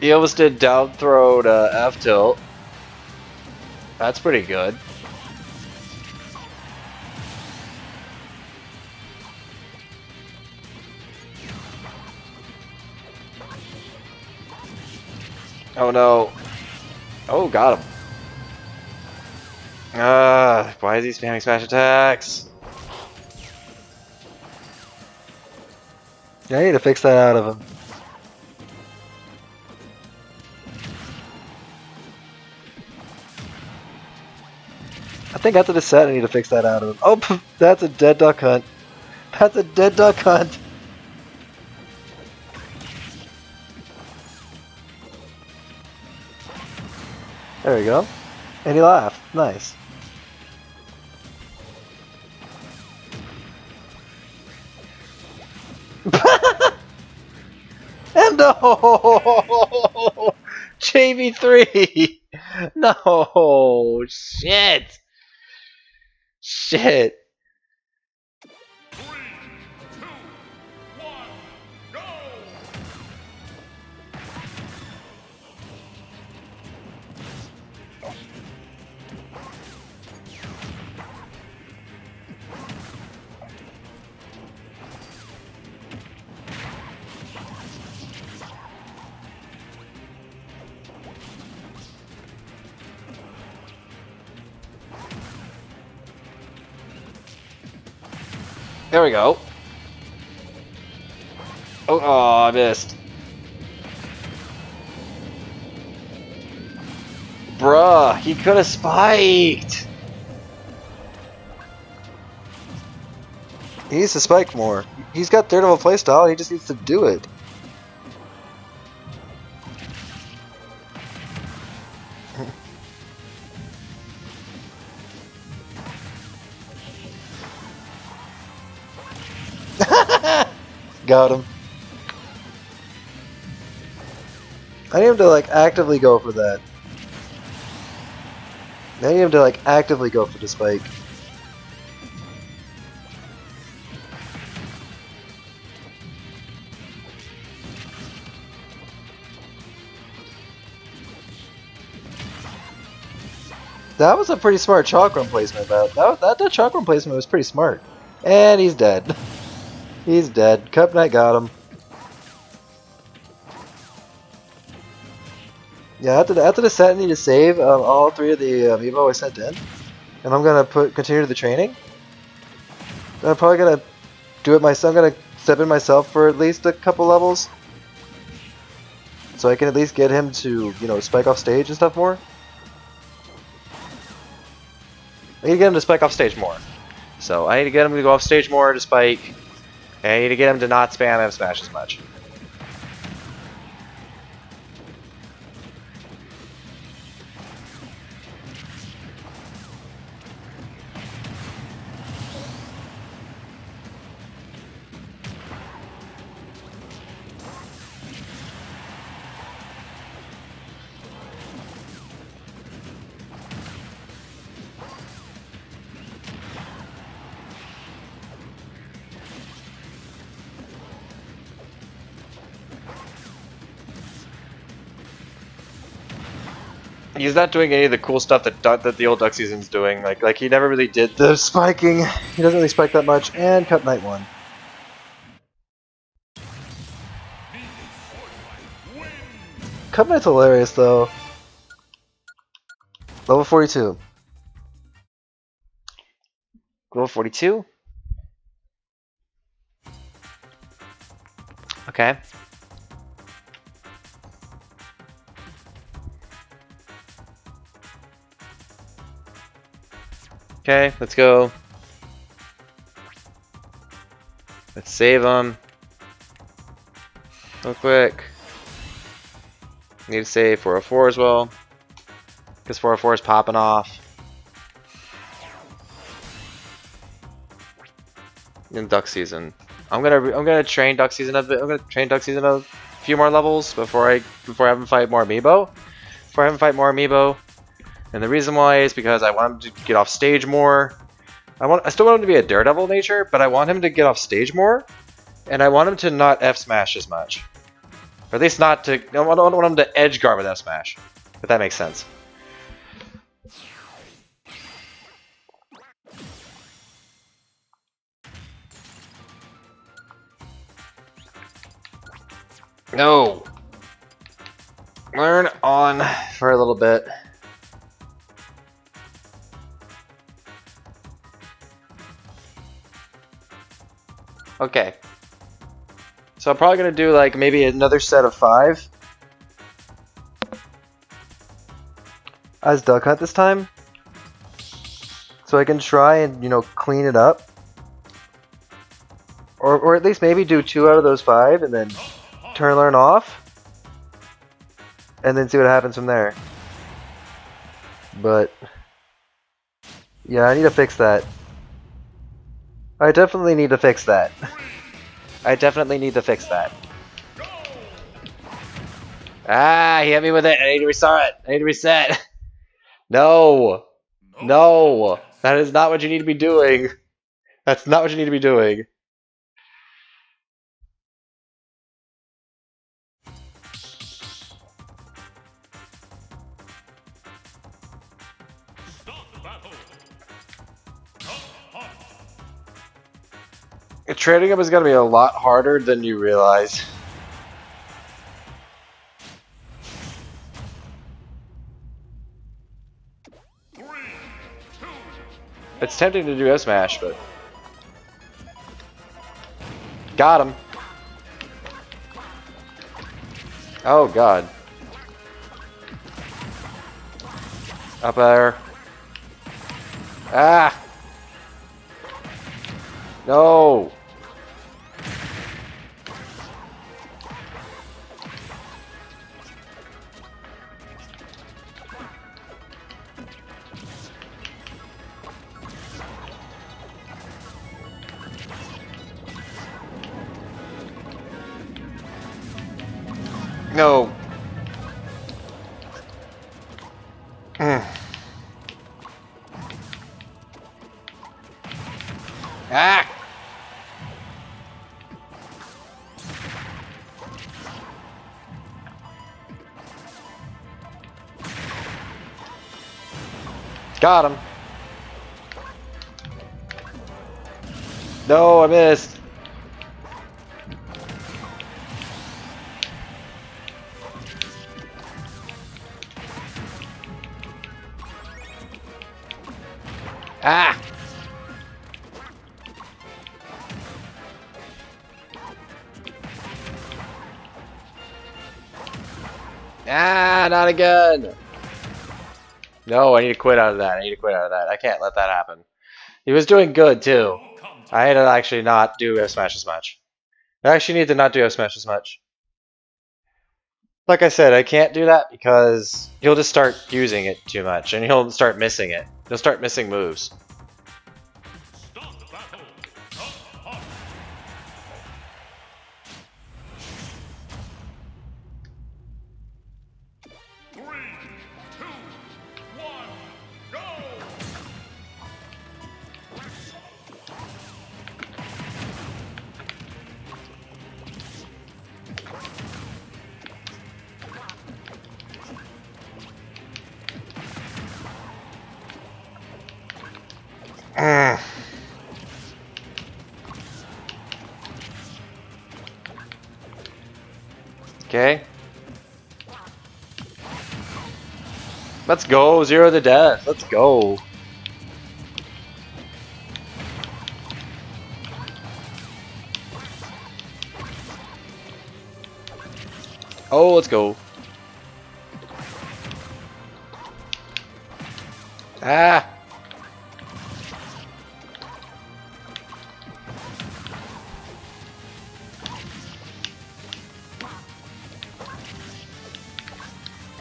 He almost did down throw to F tilt. That's pretty good. Oh no. Oh, got him. Uh, why is he spamming smash attacks? Yeah, I need to fix that out of him. I think after the set I need to fix that out of him. Oh, that's a dead duck hunt. That's a dead duck hunt. There we go. And he laughed. Nice. And no! J V three! No! Shit! Shit! Three, two, one, go! There we go. Oh, oh, I missed. Bruh, he could have spiked. He needs to spike more. He's got Daredevil playstyle, he just needs to do it. Got him. I need him to like actively go for that. I need him to like actively go for the spike. That was a pretty smart chakram placement. That that that, that chakram placement was pretty smart. And he's dead. He's dead. Cup Knight got him. Yeah, after the, after the set, I need to save um, all three of the Amiibo I sent in. And I'm going to put continue the training. I'm probably going to do it myself. I'm going to step in myself for at least a couple levels. So I can at least get him to, you know, spike off stage and stuff more. I need to get him to spike off stage more. So I need to get him to go off stage more to spike. And I need to get him to not spam M Smash as much. He's not doing any of the cool stuff that that the old Duck Season's doing. Like like he never really did the spiking. He doesn't really spike that much. And Cup Knight won. Cup Knight's hilarious though. Level forty-two. Level forty-two. Okay. Okay, let's go. Let's save them. Real quick. Need to save four oh four as well. Because four oh four is popping off. In Duck Season. I'm gonna I'm gonna train Duck Season a bit. I'm gonna train Duck Season a few more levels before I before I have him fight more Amiibo. Before I have him fight more Amiibo. And the reason why is because I want him to get off stage more. I want, I still want him to be a Daredevil nature, but I want him to get off stage more, and I want him to not F Smash as much, or at least not to. I don't want him to edge guard with F Smash, if that makes sense. No. Learn on for a little bit. Okay. So I'm probably gonna do like maybe another set of five. As Duck Hunt this time. So I can try and, you know, clean it up. Or, or at least maybe do two out of those five and then turn learn off. And then see what happens from there. But yeah, I need to fix that. I definitely need to fix that. I definitely need to fix that. Ah, he hit me with it. I need to restart it. I need to reset. No. No. That is not what you need to be doing. That's not what you need to be doing. Trading up is going to be a lot harder than you realize. Three, two, it's tempting to do a smash, but... Got him! Oh god. Up there. Ah! No! No. Mm. Ah. Got him. No, I missed. Ah! Ah, not again! No, I need to quit out of that. I need to quit out of that. I can't let that happen. He was doing good, too. I had to actually not do F Smash as much. I actually need to not do F Smash as much. Like I said, I can't do that because you'll just start using it too much, and you'll start missing it. You'll start missing moves. Three, two, one, go! Mm. Okay. Let's go, zero to death. Let's go. Oh, let's go. Ah.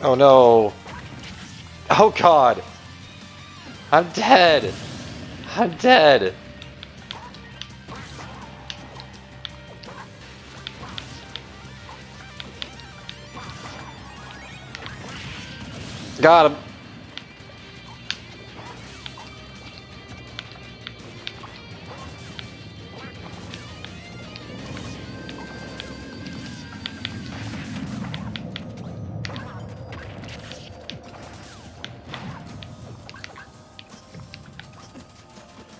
Oh no. Oh god. I'm dead. I'm dead. Got him.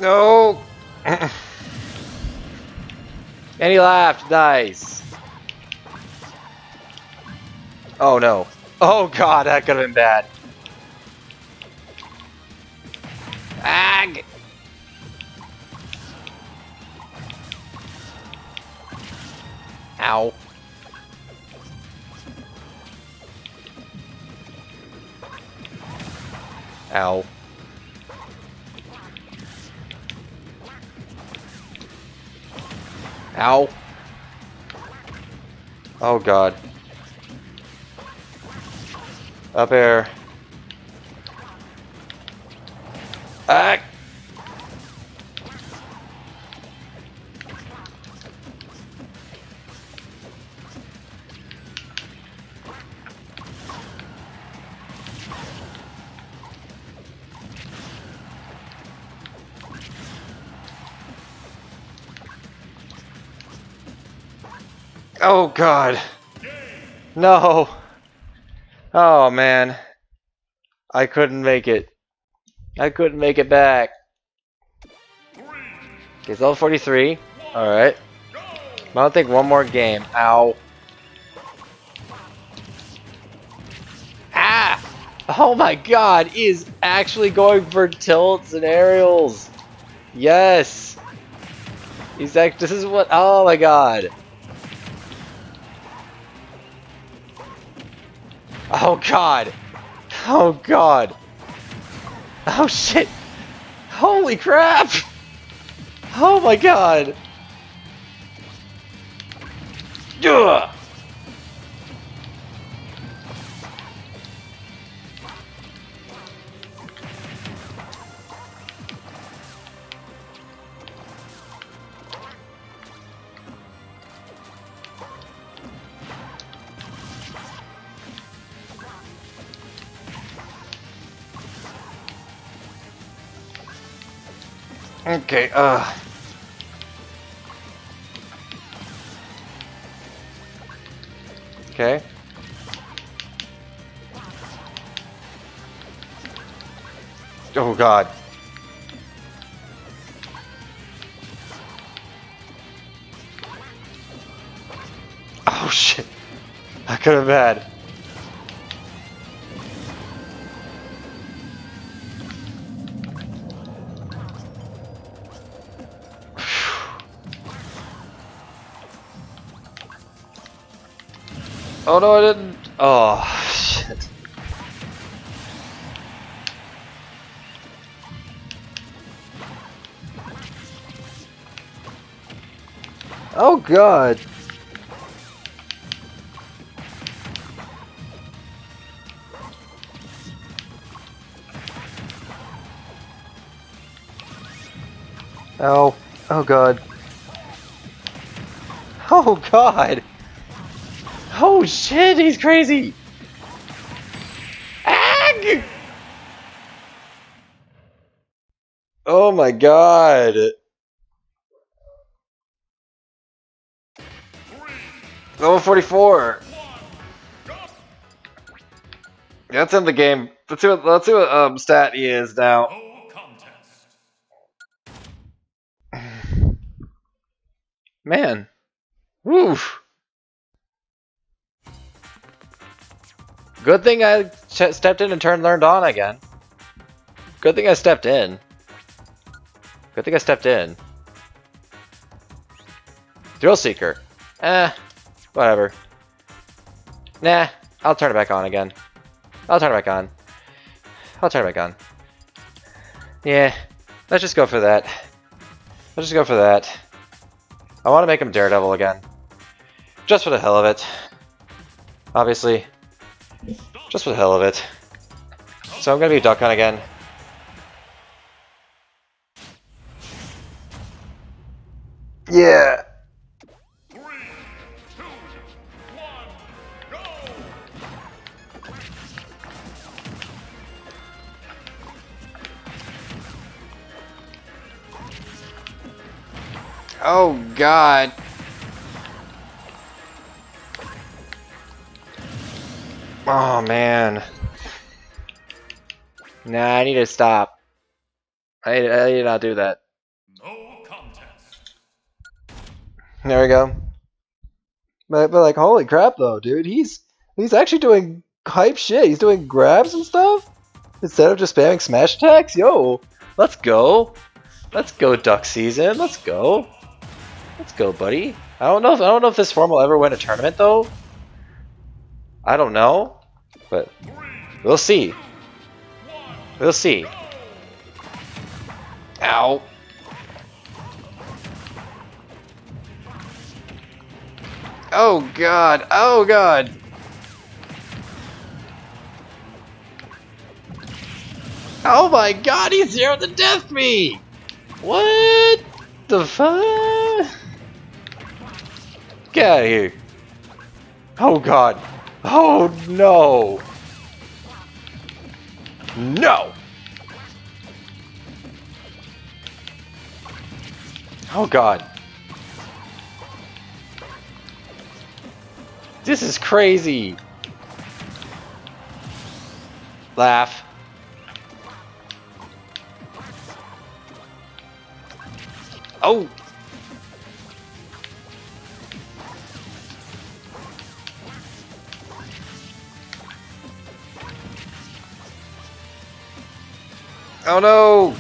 No! And he laughed. Nice. Oh no. Oh god, that could've been bad. Ag! Ow. Ow. Ow. Oh god. Up air. Ah. Oh god. No. Oh man. I couldn't make it. I couldn't make it back. Okay, it's level forty-three. Alright. I don't think one more game. Ow. Ah! Oh my god, he is actually going for tilts and aerials. Yes. He's act this is what oh my god. Oh god! Oh god! Oh shit! Holy crap! Oh my god! Ugh. Okay, uh... Okay. Oh god. Oh shit. I could have had. Oh no, I didn't. Oh, shit. Oh, God. Oh, oh, God. Oh, God. Oh shit, he's crazy! Ag! Oh my god! Level forty-four. That's in the game. Let's see what let's see what um, stat he is now. Man, woof. Good thing I stepped in and turned learned on again. Good thing I stepped in. Good thing I stepped in. Thrill Seeker. Eh, whatever. Nah, I'll turn it back on again. I'll turn it back on. I'll turn it back on. Yeah, let's just go for that. Let's just go for that. I want to make him Daredevil again. Just for the hell of it. Obviously. Just for the hell of it. So I'm gonna be Duck Hunt again. Yeah. Three, two, one, go. Oh god. Oh man. Nah, I need to stop. I, I need to not do that. No contest. There we go. But, but like, holy crap though, dude. He's He's actually doing hype shit. He's doing grabs and stuff instead of just spamming smash attacks. Yo, let's go. Let's go, Duck Season. Let's go. Let's go, buddy. I don't know if I don't know if this form will ever win a tournament though. I don't know, but we'll see. We'll see. Ow. Oh god. Oh god. Oh my god, he zeroed to death me! What the fuck? Get out of here. Oh god. Oh no. No! Oh god. This is crazy. Laugh. Oh. Oh no.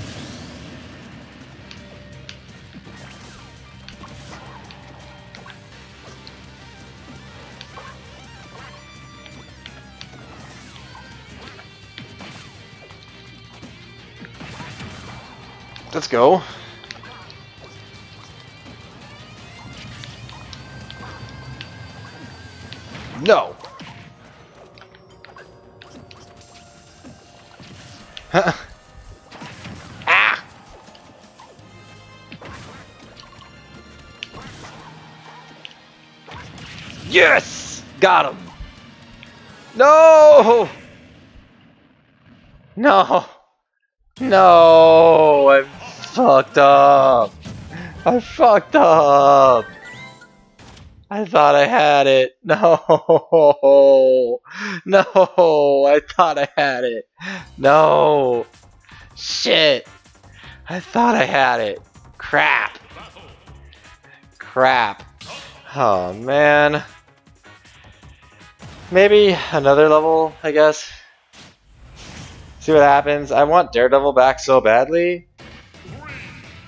Let's go. No. Huh. Ah. Yes. Got him. No. No. No. I'm fucked up. I fucked up. I thought I had it. No. No. I thought I had it. No. Shit. I thought I had it. Crap. Crap. Oh, man. Maybe another level, I guess. See what happens. I want Daredevil back so badly.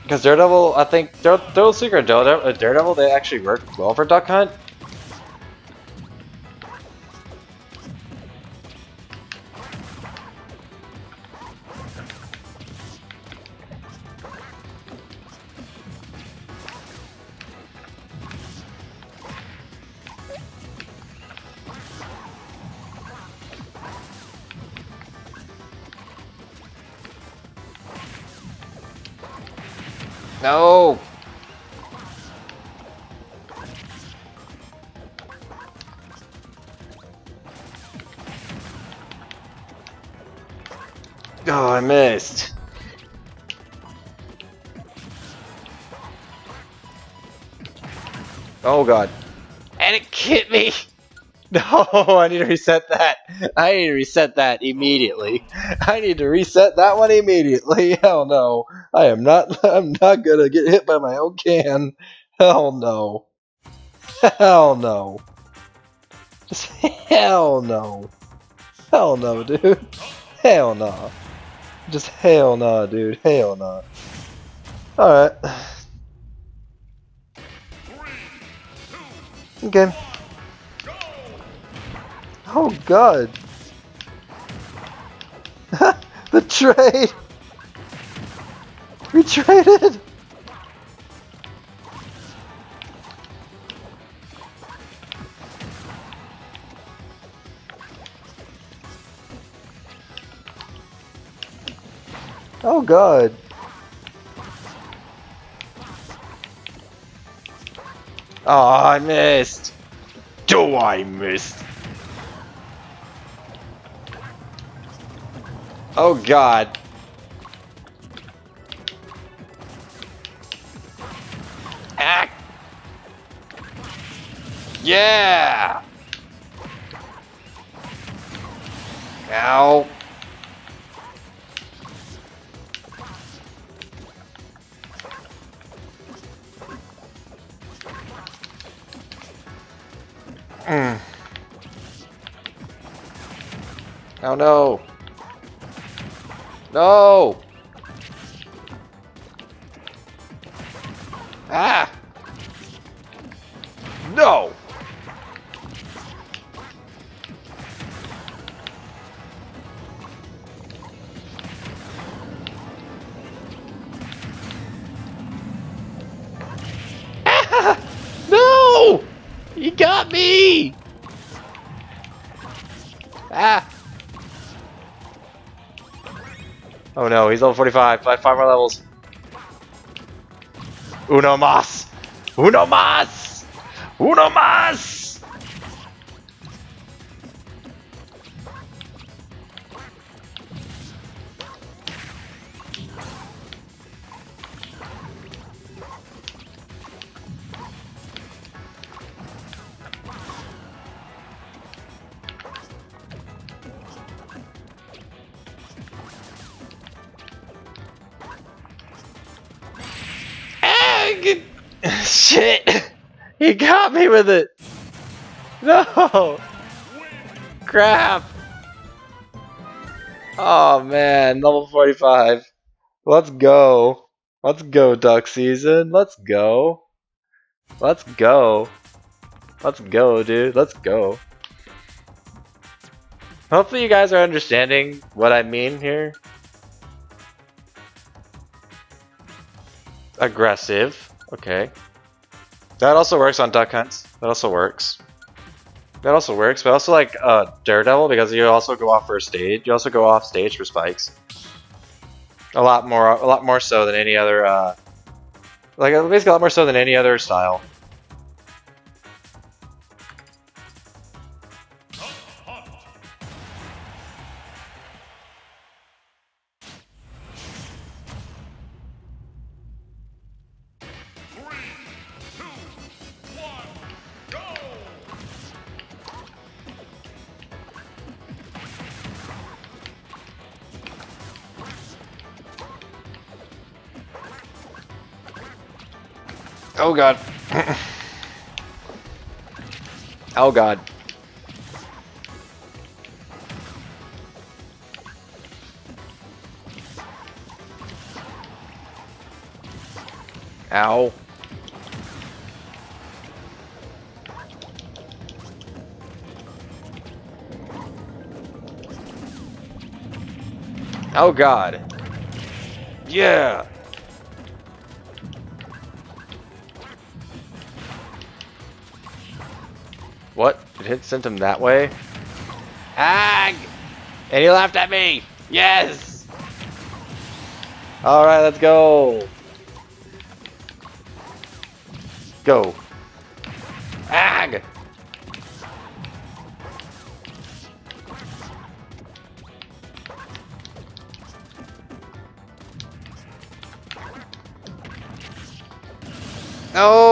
Because Daredevil, I think, Thrill Seeker and Daredevil, they actually work well for Duck Hunt. No. Oh, I missed. Oh god. And it hit me. No, I need to reset that. I need to reset that immediately. I need to reset that one immediately. Hell no. I am not I'm not gonna get hit by my own can. Hell no. Hell no. Just hell no. Hell no, dude. Hell nah. Just hell nah, dude. Hell nah. Alright. Okay. Oh god. The trade! We traded! Oh god. Oh, I missed. Do I miss? Oh god. Ah. Yeah. Ow. Mm. Oh no! No! Ah! No! Ah! No! You got me! Ah! Oh no, he's level forty-five, by five more levels. Uno mas! Uno mas! Uno mas! Shit! He got me with it! No! Crap! Oh man, level forty-five. Let's go. Let's go, Duck Season. Let's go. Let's go. Let's go, dude. Let's go. Hopefully you guys are understanding what I mean here. Aggressive. Okay. That also works on duck hunts. That also works. That also works, but also like uh, Daredevil, because you also go off for a stage. You also go off stage for spikes. A lot more, a lot more so than any other. Uh, like basically a lot more so than any other style. Oh god. Oh god. Ow. Oh god. Yeah. What? It hit sent him that way? Ag! And he laughed at me! Yes! Alright, let's go! Go! Ag! No!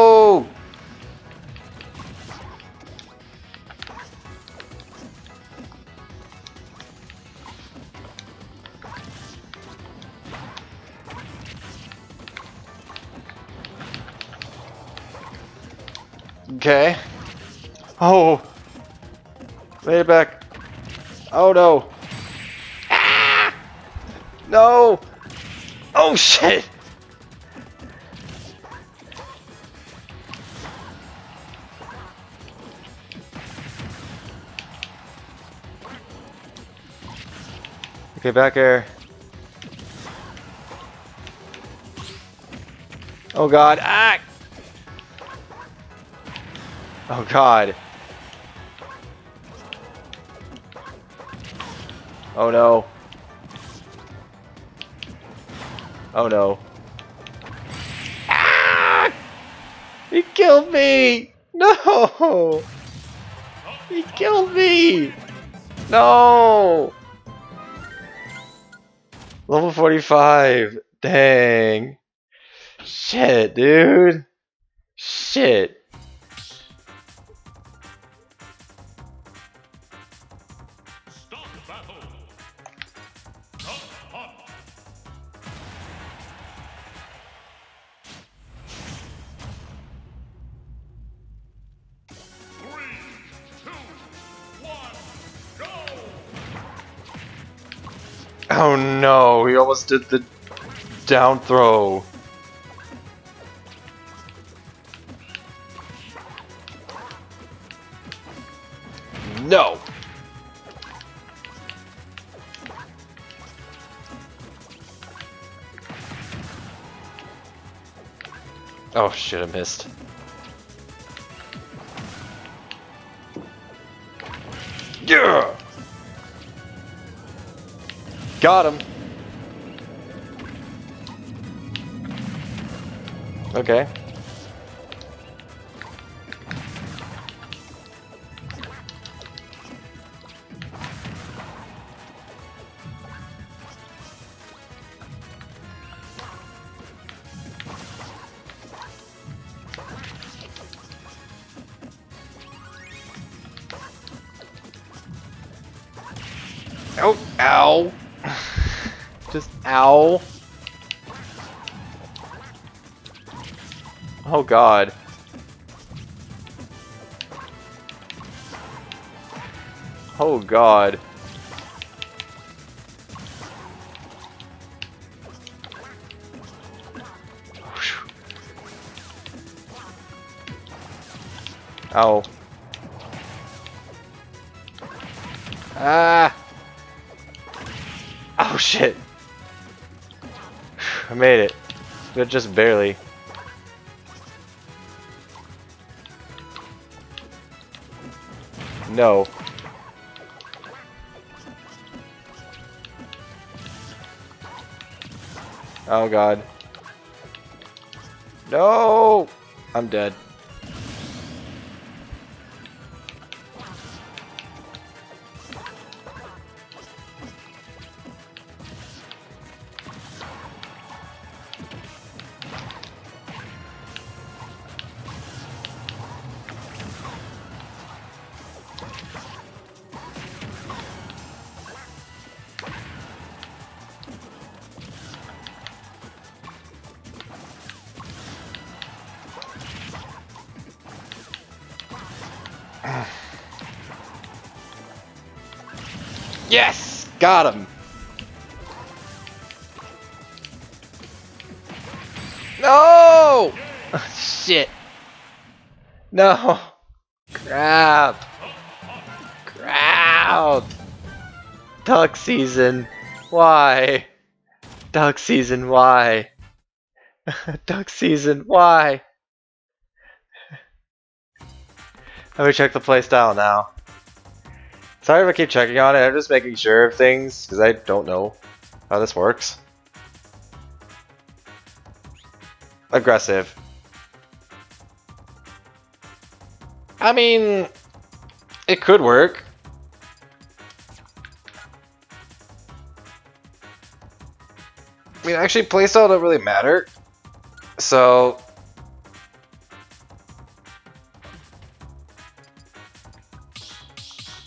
Okay. Oh. Lay it back. Oh no. Ah! No. Oh shit. Okay, back air. Oh god. Ah! Oh god. Oh no. Oh no. Ah! He killed me! No! He killed me! No! Level forty-five. Dang. Shit, dude. Shit. Oh no, he almost did the down throw. No! Oh shit, I missed. Yeah! Got him! Okay. Oh, ow. Just ow. Oh god. Oh god. Ow. Ah. Oh shit! I made it, but just barely. No. Oh god. No! I'm dead. Yes! Got him! No! Shit. No. Crap. Crap. Duck season. Why? Duck season, why? Duck season, why? Let me check the playstyle now. Sorry if I keep checking on it, I'm just making sure of things, because I don't know how this works. Aggressive. I mean, it could work. I mean, actually, playstyle don't really matter, so...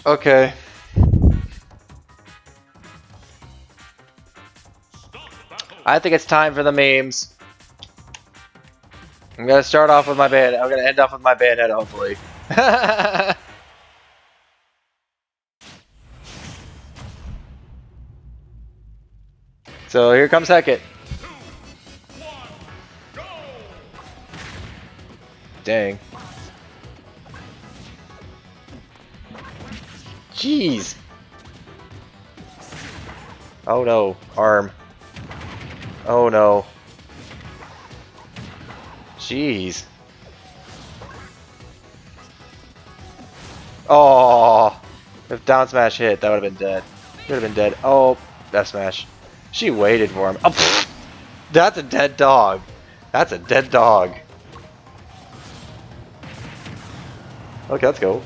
Okay. I think it's time for the memes. I'm gonna start off with my bayonet. I'm gonna end off with my bayonet, hopefully. So here comes Hackett. Dang. Jeez. Oh no, arm. Oh no. Jeez. Oh, if down smash hit, that would have been dead. Would have been dead. Oh, that smash. She waited for him. Oh, that's a dead dog. That's a dead dog. Okay, let's go.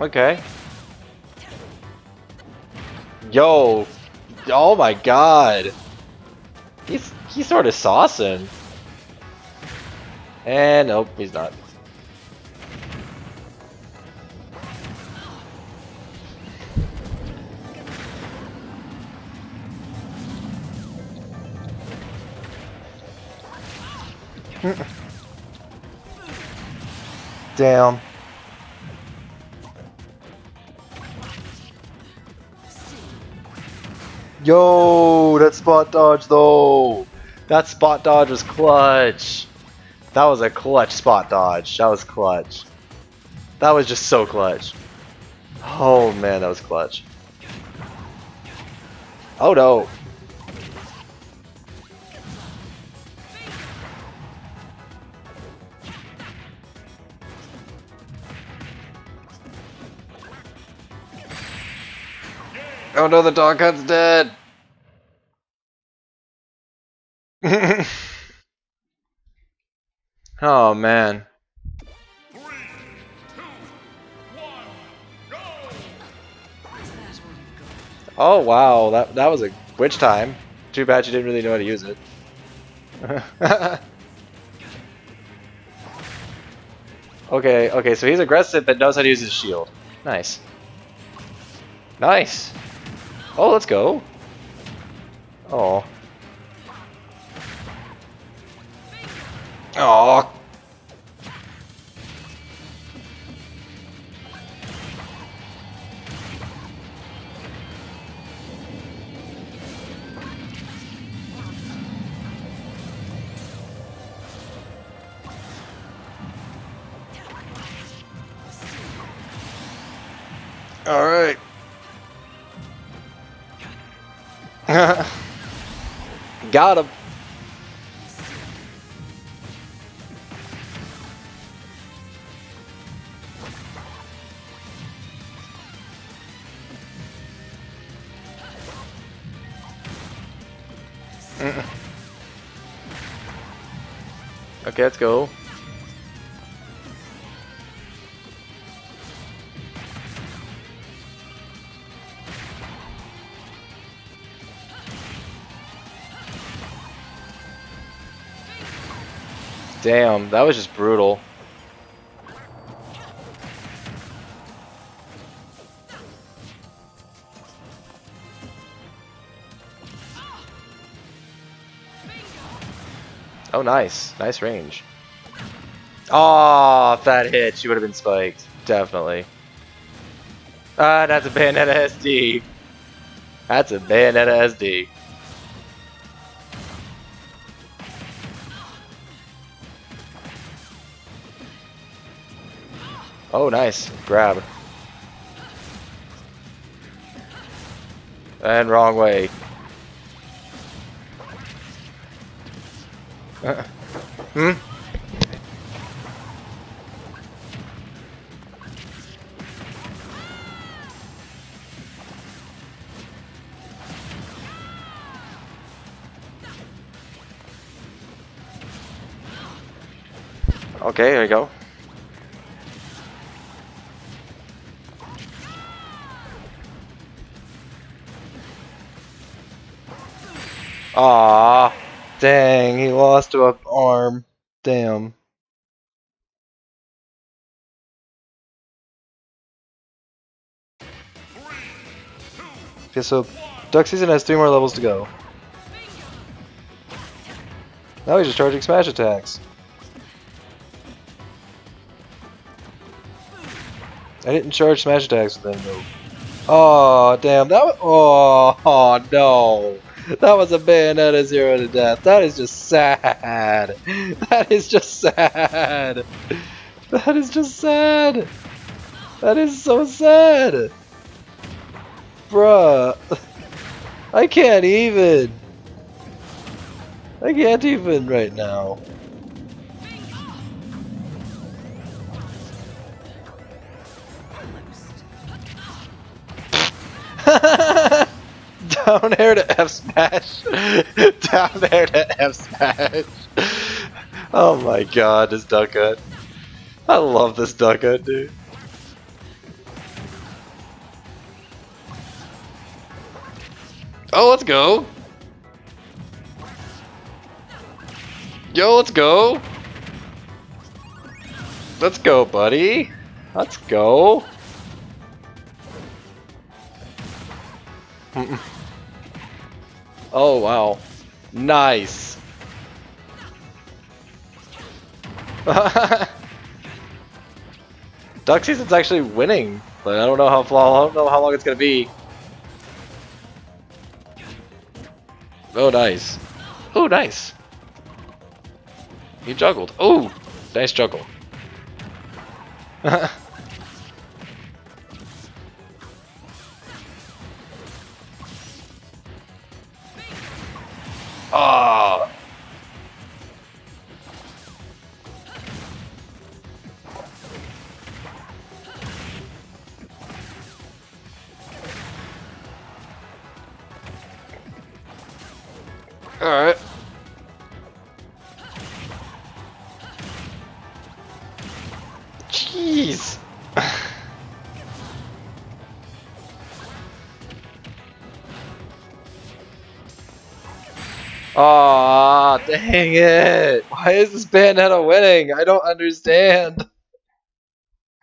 Okay. Yo. Oh my god. He's he's sort of saucing. And nope, he's not. Damn. Yo, that spot dodge though. That spot dodge was clutch. That was a clutch spot dodge. That was clutch. That was just so clutch. Oh man, that was clutch. Oh no. Oh no, the dog hunt's dead! Oh man. Three, two, one, go! Oh wow, that that was a witch time. Too bad you didn't really know how to use it. okay, okay, so he's aggressive but knows how to use his shield. Nice. Nice! Oh, let's go. Oh. Oh. All right. Got him. Mm-mm. Okay, let's go. Damn, that was just brutal. Oh, nice. Nice range. Oh, if that hit, she would have been spiked. Definitely. Ah, that's a Bayonetta S D. That's a Bayonetta S D. Oh, nice. Grab. And wrong way. Uh, hmm? Okay, there you go. Aww, dang, he lost to an arm. Damn. Okay, so Duck Season has three more levels to go. Now he's just charging smash attacks. I didn't charge smash attacks with him though. Oh damn, that was. Oh, oh no. That was a Bayonetta zero to death. That is just sad. That is just sad. That is just sad. That is so sad. Bruh. I can't even. I can't even right now. Down air to F smash. Down air to F smash. Oh my god, this duck hunt. I love this duck hunt, dude. Oh, let's go. Yo, let's go. Let's go, buddy. Let's go. Mm-mm. Oh, wow. Nice. Duck Season's actually winning, but I don't know how I don't know how long it's gonna be. Oh, nice. Oh, nice. He juggled. Oh, nice juggle. Oh. All right. Jeez. Aw, oh, dang it. Why is this Bayonetta winning? I don't understand.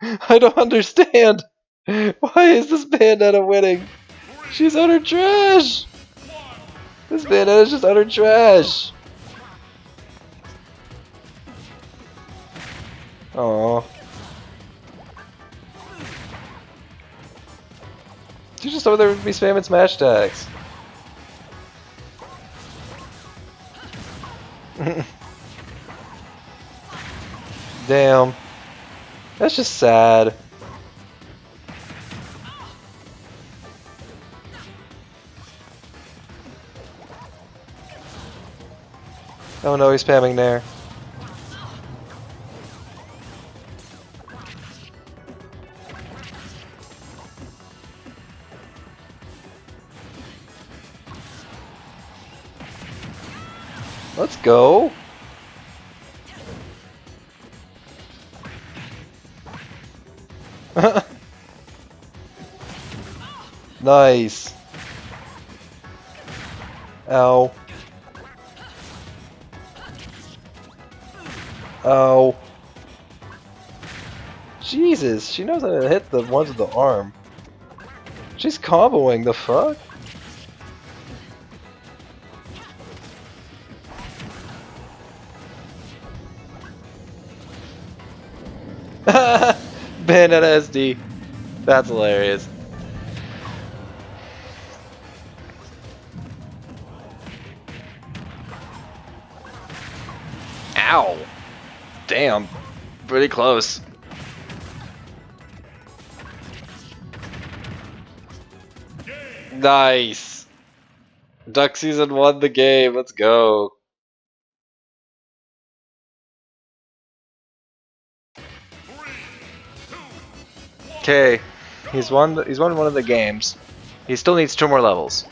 I don't understand. Why is this Bayonetta winning? She's utter trash. This Bayonetta's just utter trash. Aw. She's just over there to be spamming smash attacks. Damn. That's just sad. Oh no, he's spamming there. Let's go. Nice. Ow. Oh. Jesus, she knows how to hit the ones with the arm. She's comboing, the fuck? Bayonetta S D. That's hilarious. Ow. Damn, pretty close. Game. Nice. Duck Season won the game. Let's go. Okay, he's won. The, he's won one of the games. He still needs two more levels.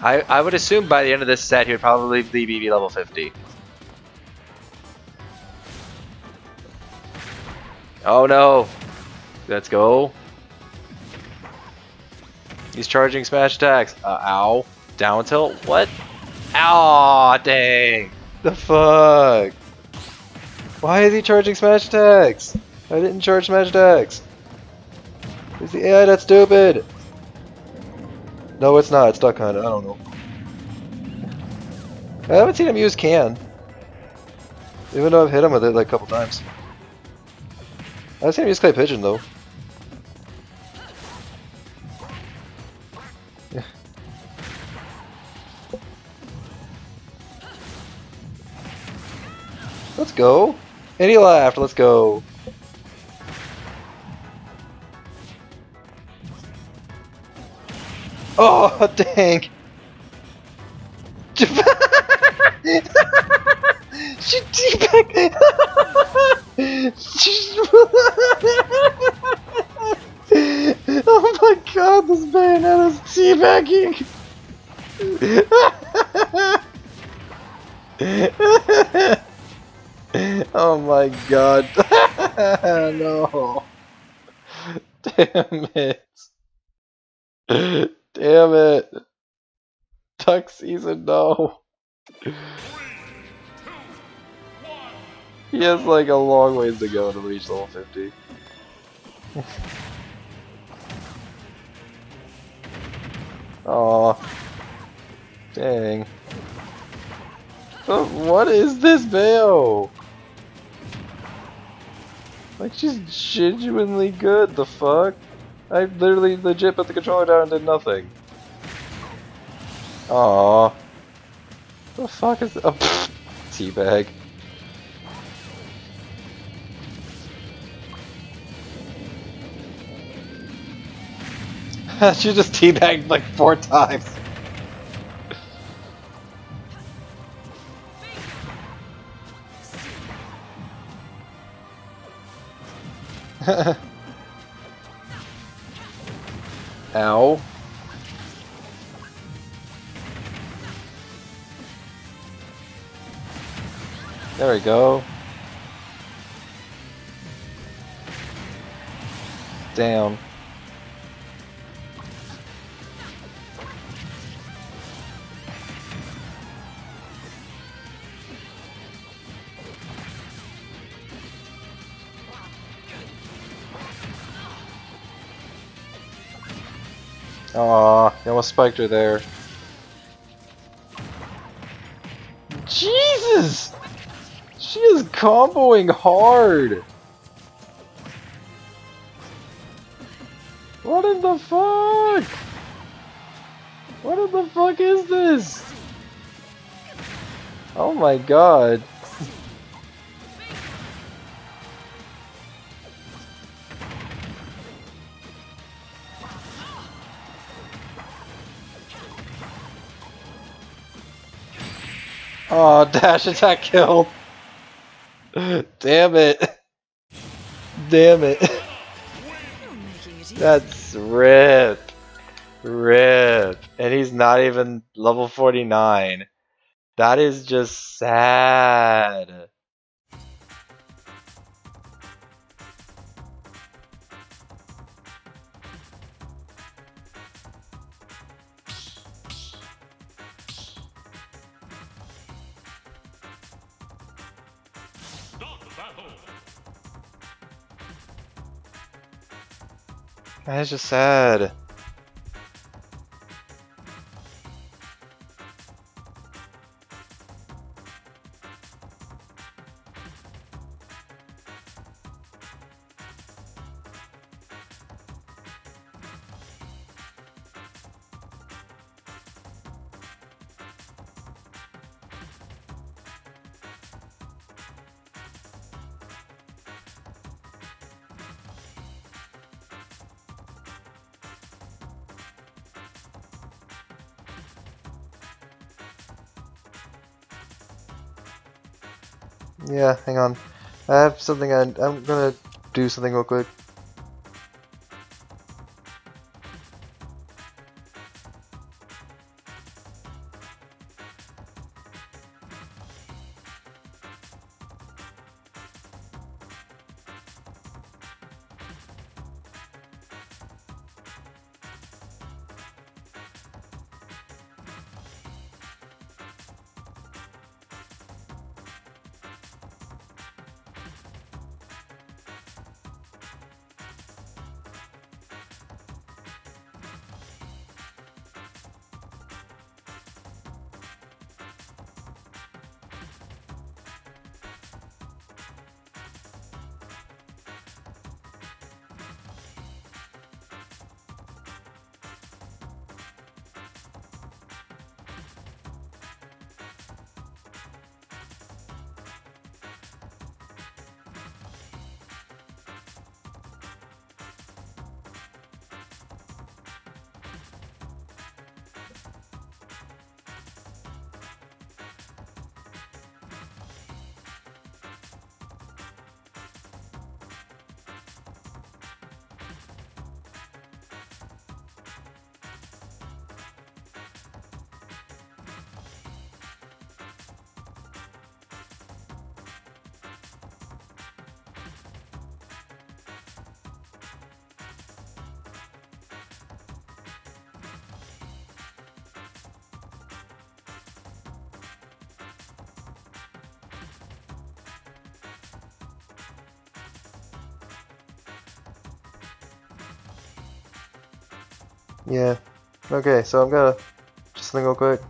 I I would assume by the end of this set he would probably be level fifty. Oh no! Let's go. He's charging smash attacks. Uh, ow. Down tilt. What? Ow! Dang! The fuck? Why is he charging smash attacks? I didn't charge smash attacks. Is the A I that stupid? No, it's not. It's Duck Hunt. I don't know. I haven't seen him use can. Even though I've hit him with it like a couple times. I've seen him use Clay Pigeon though. Yeah. Let's go. And he laughed. Let's go. Oh, dang. She deep Oh my god, this Bayonetta's teabagging! Oh my god. No. Damn it. Damn it. Duck Season, no. He has like a long ways to go to reach level fifty. Aw. Dang. But what is this Bayo? Like, she's genuinely good, the fuck? I literally legit put the controller down and did nothing. Aww. The fuck is that? Oh, pfft. Teabag. She just teabagged like four times. Ow. There we go. Down. Aw, you almost spiked her there. Jesus! She is comboing hard! What in the fuck? What in the fuck is this? Oh my god. Oh, dash attack killed. Damn it. Damn it. That's rip. Rip. And he's not even level forty-nine. That is just sad. That's just sad. Yeah, hang on. I have something I, I'm gonna do something real quick. Yeah. Okay, so I'm gonna just think real quick.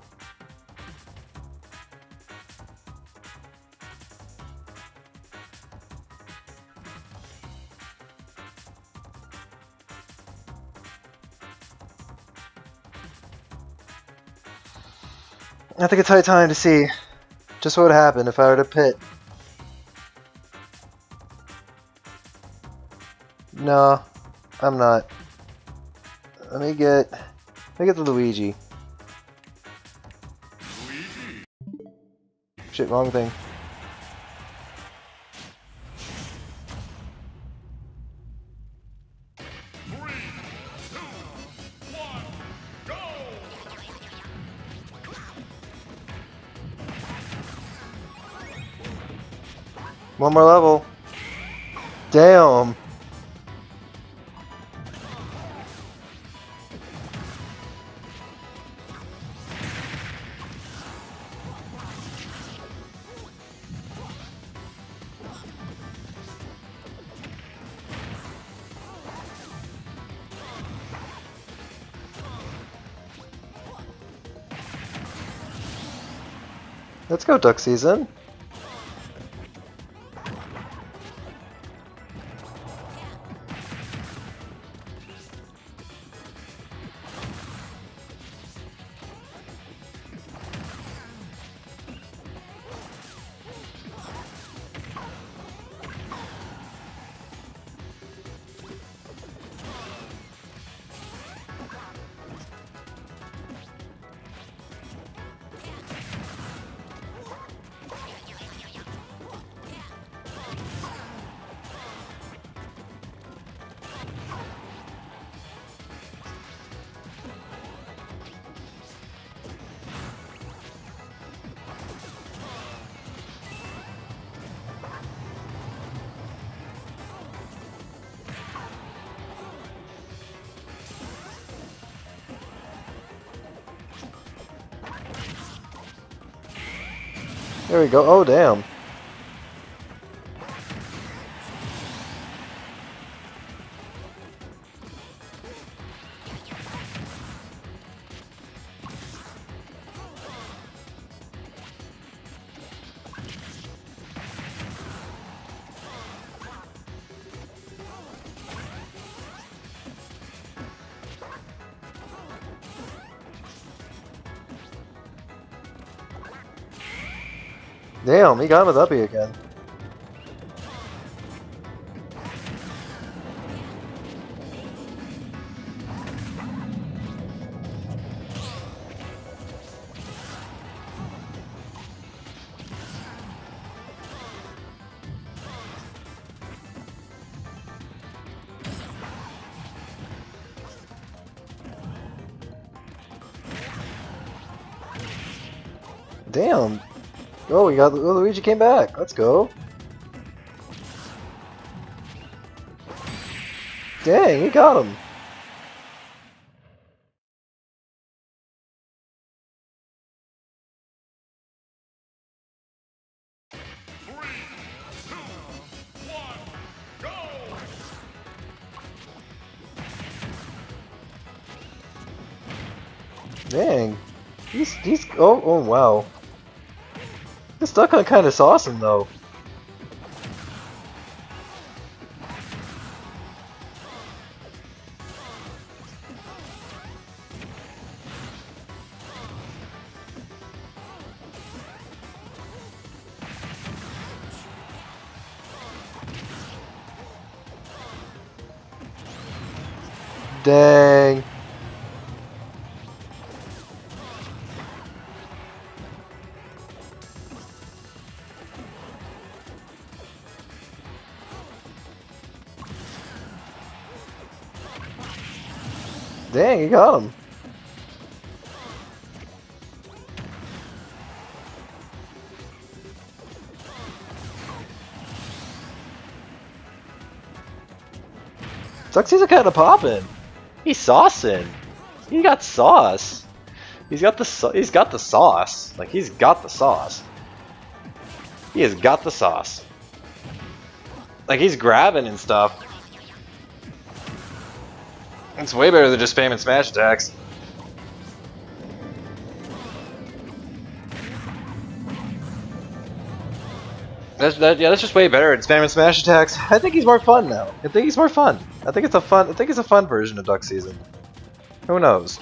I think it's high time to see just what would happen if I were to pit. No, I'm not. Let me get, let me get the Luigi. Luigi. Shit, wrong thing. One more level. Damn. Let's go, Duck Season. There we go. Oh, damn. Damn, he got him with Uppy again. Damn. Oh, we got oh, Luigi came back. Let's go. Dang, we got him. three, two, one, go! Dang. He's he's oh oh wow. This Duck Hunt kind of sauce him though. Dang. Dang, you got him. Ducksy's kind of popping. He's saucing. He got sauce. He's got the so he's got the sauce. Like he's got the sauce. He has got the sauce. Like he's grabbing and stuff. It's way better than just spamming smash attacks. That's, that, yeah, that's just way better at spamming smash attacks. I think he's more fun now. I think he's more fun. I think it's a fun. I think it's a fun version of Duck Season. Who knows?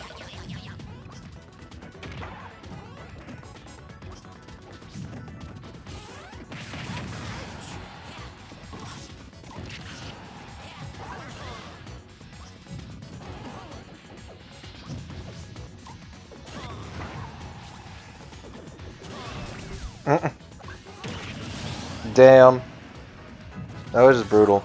Damn. That was just brutal.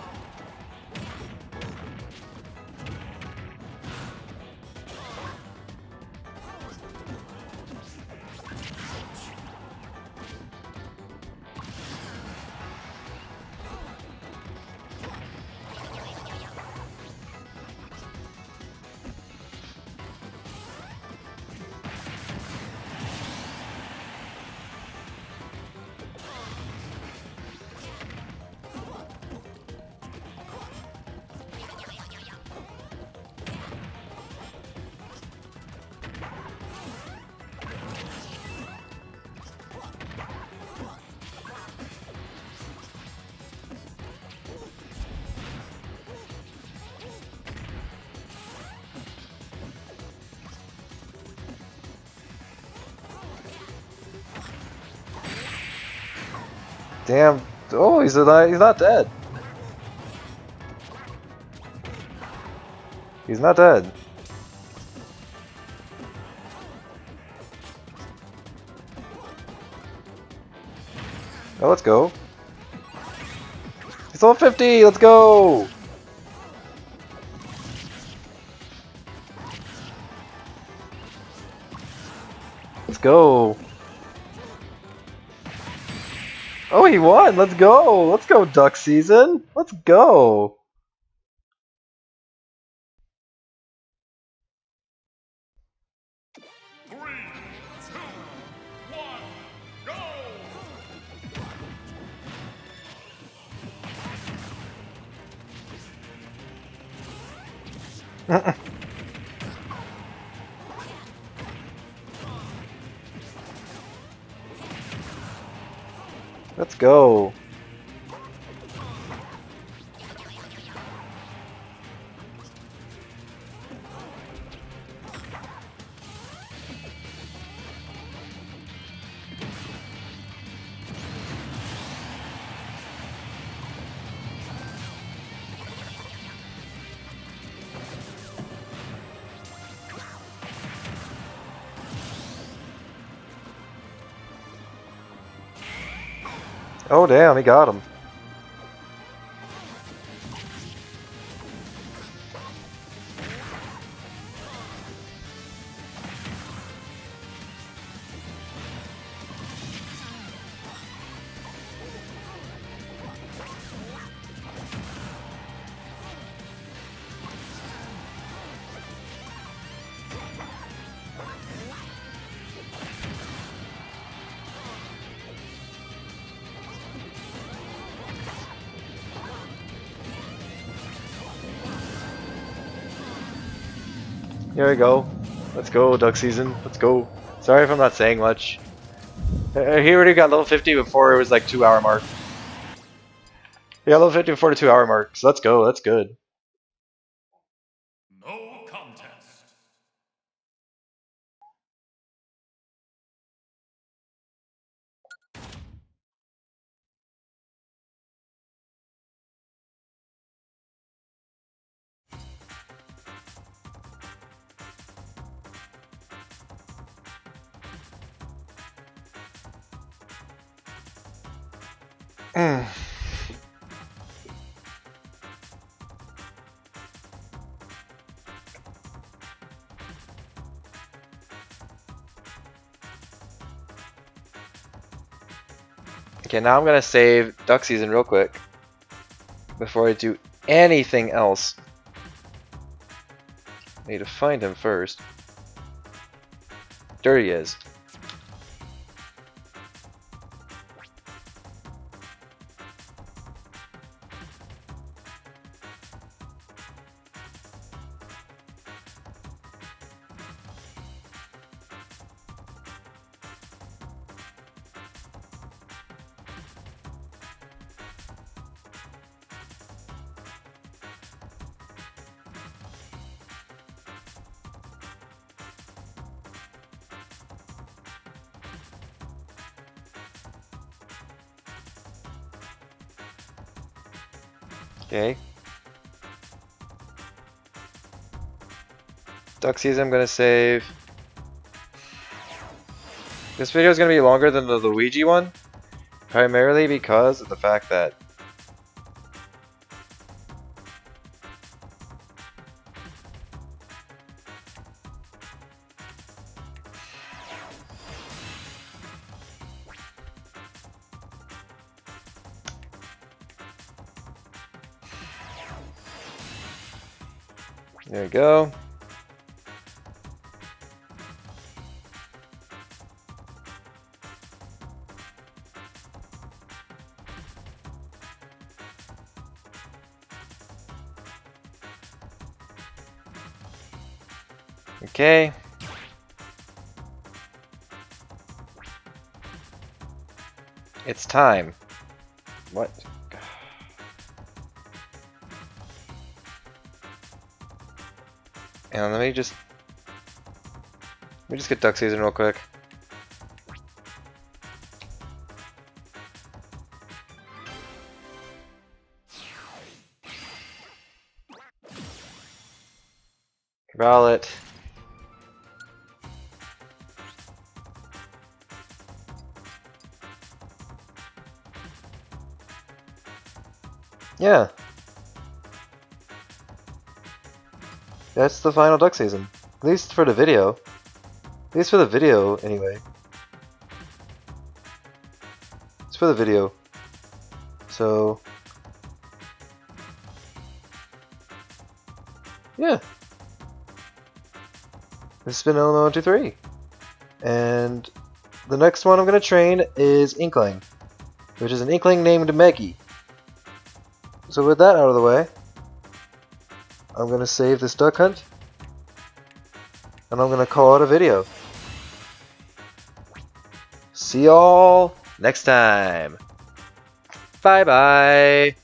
Damn. Oh, he's not, he's not dead. He's not dead. Oh, let's go. He's level fifty. Let's go. Let's go. Oh, he won! Let's go! Let's go, Duck Season! Let's go! Three, two, one, go! Uh-uh. Let's go. Oh damn, he got him. Here we go. Let's go, Duck Season. Let's go. Sorry if I'm not saying much. He already got level fifty before it was like two hour mark. Yeah, level fifty before the two hour mark. So let's go. That's good. No contest. Mm. Okay, now I'm gonna save Duck Season real quick before I do anything else. I need to find him first. There he is. Okay. Duck Season, I'm gonna save. This video is gonna be longer than the Luigi one, primarily because of the fact that there we go. Okay. It's time. What? And let me just let me just get Duck Season real quick. Corral it. Yeah. That's the final Duck Season. At least for the video. At least for the video, anyway. It's for the video. So... yeah. This has been L M L one two three. And the next one I'm going to train is Inkling, which is an Inkling named Maggie. So with that out of the way, I'm gonna save this duck hunt, and I'm gonna call it a video. See y'all next time. Bye bye.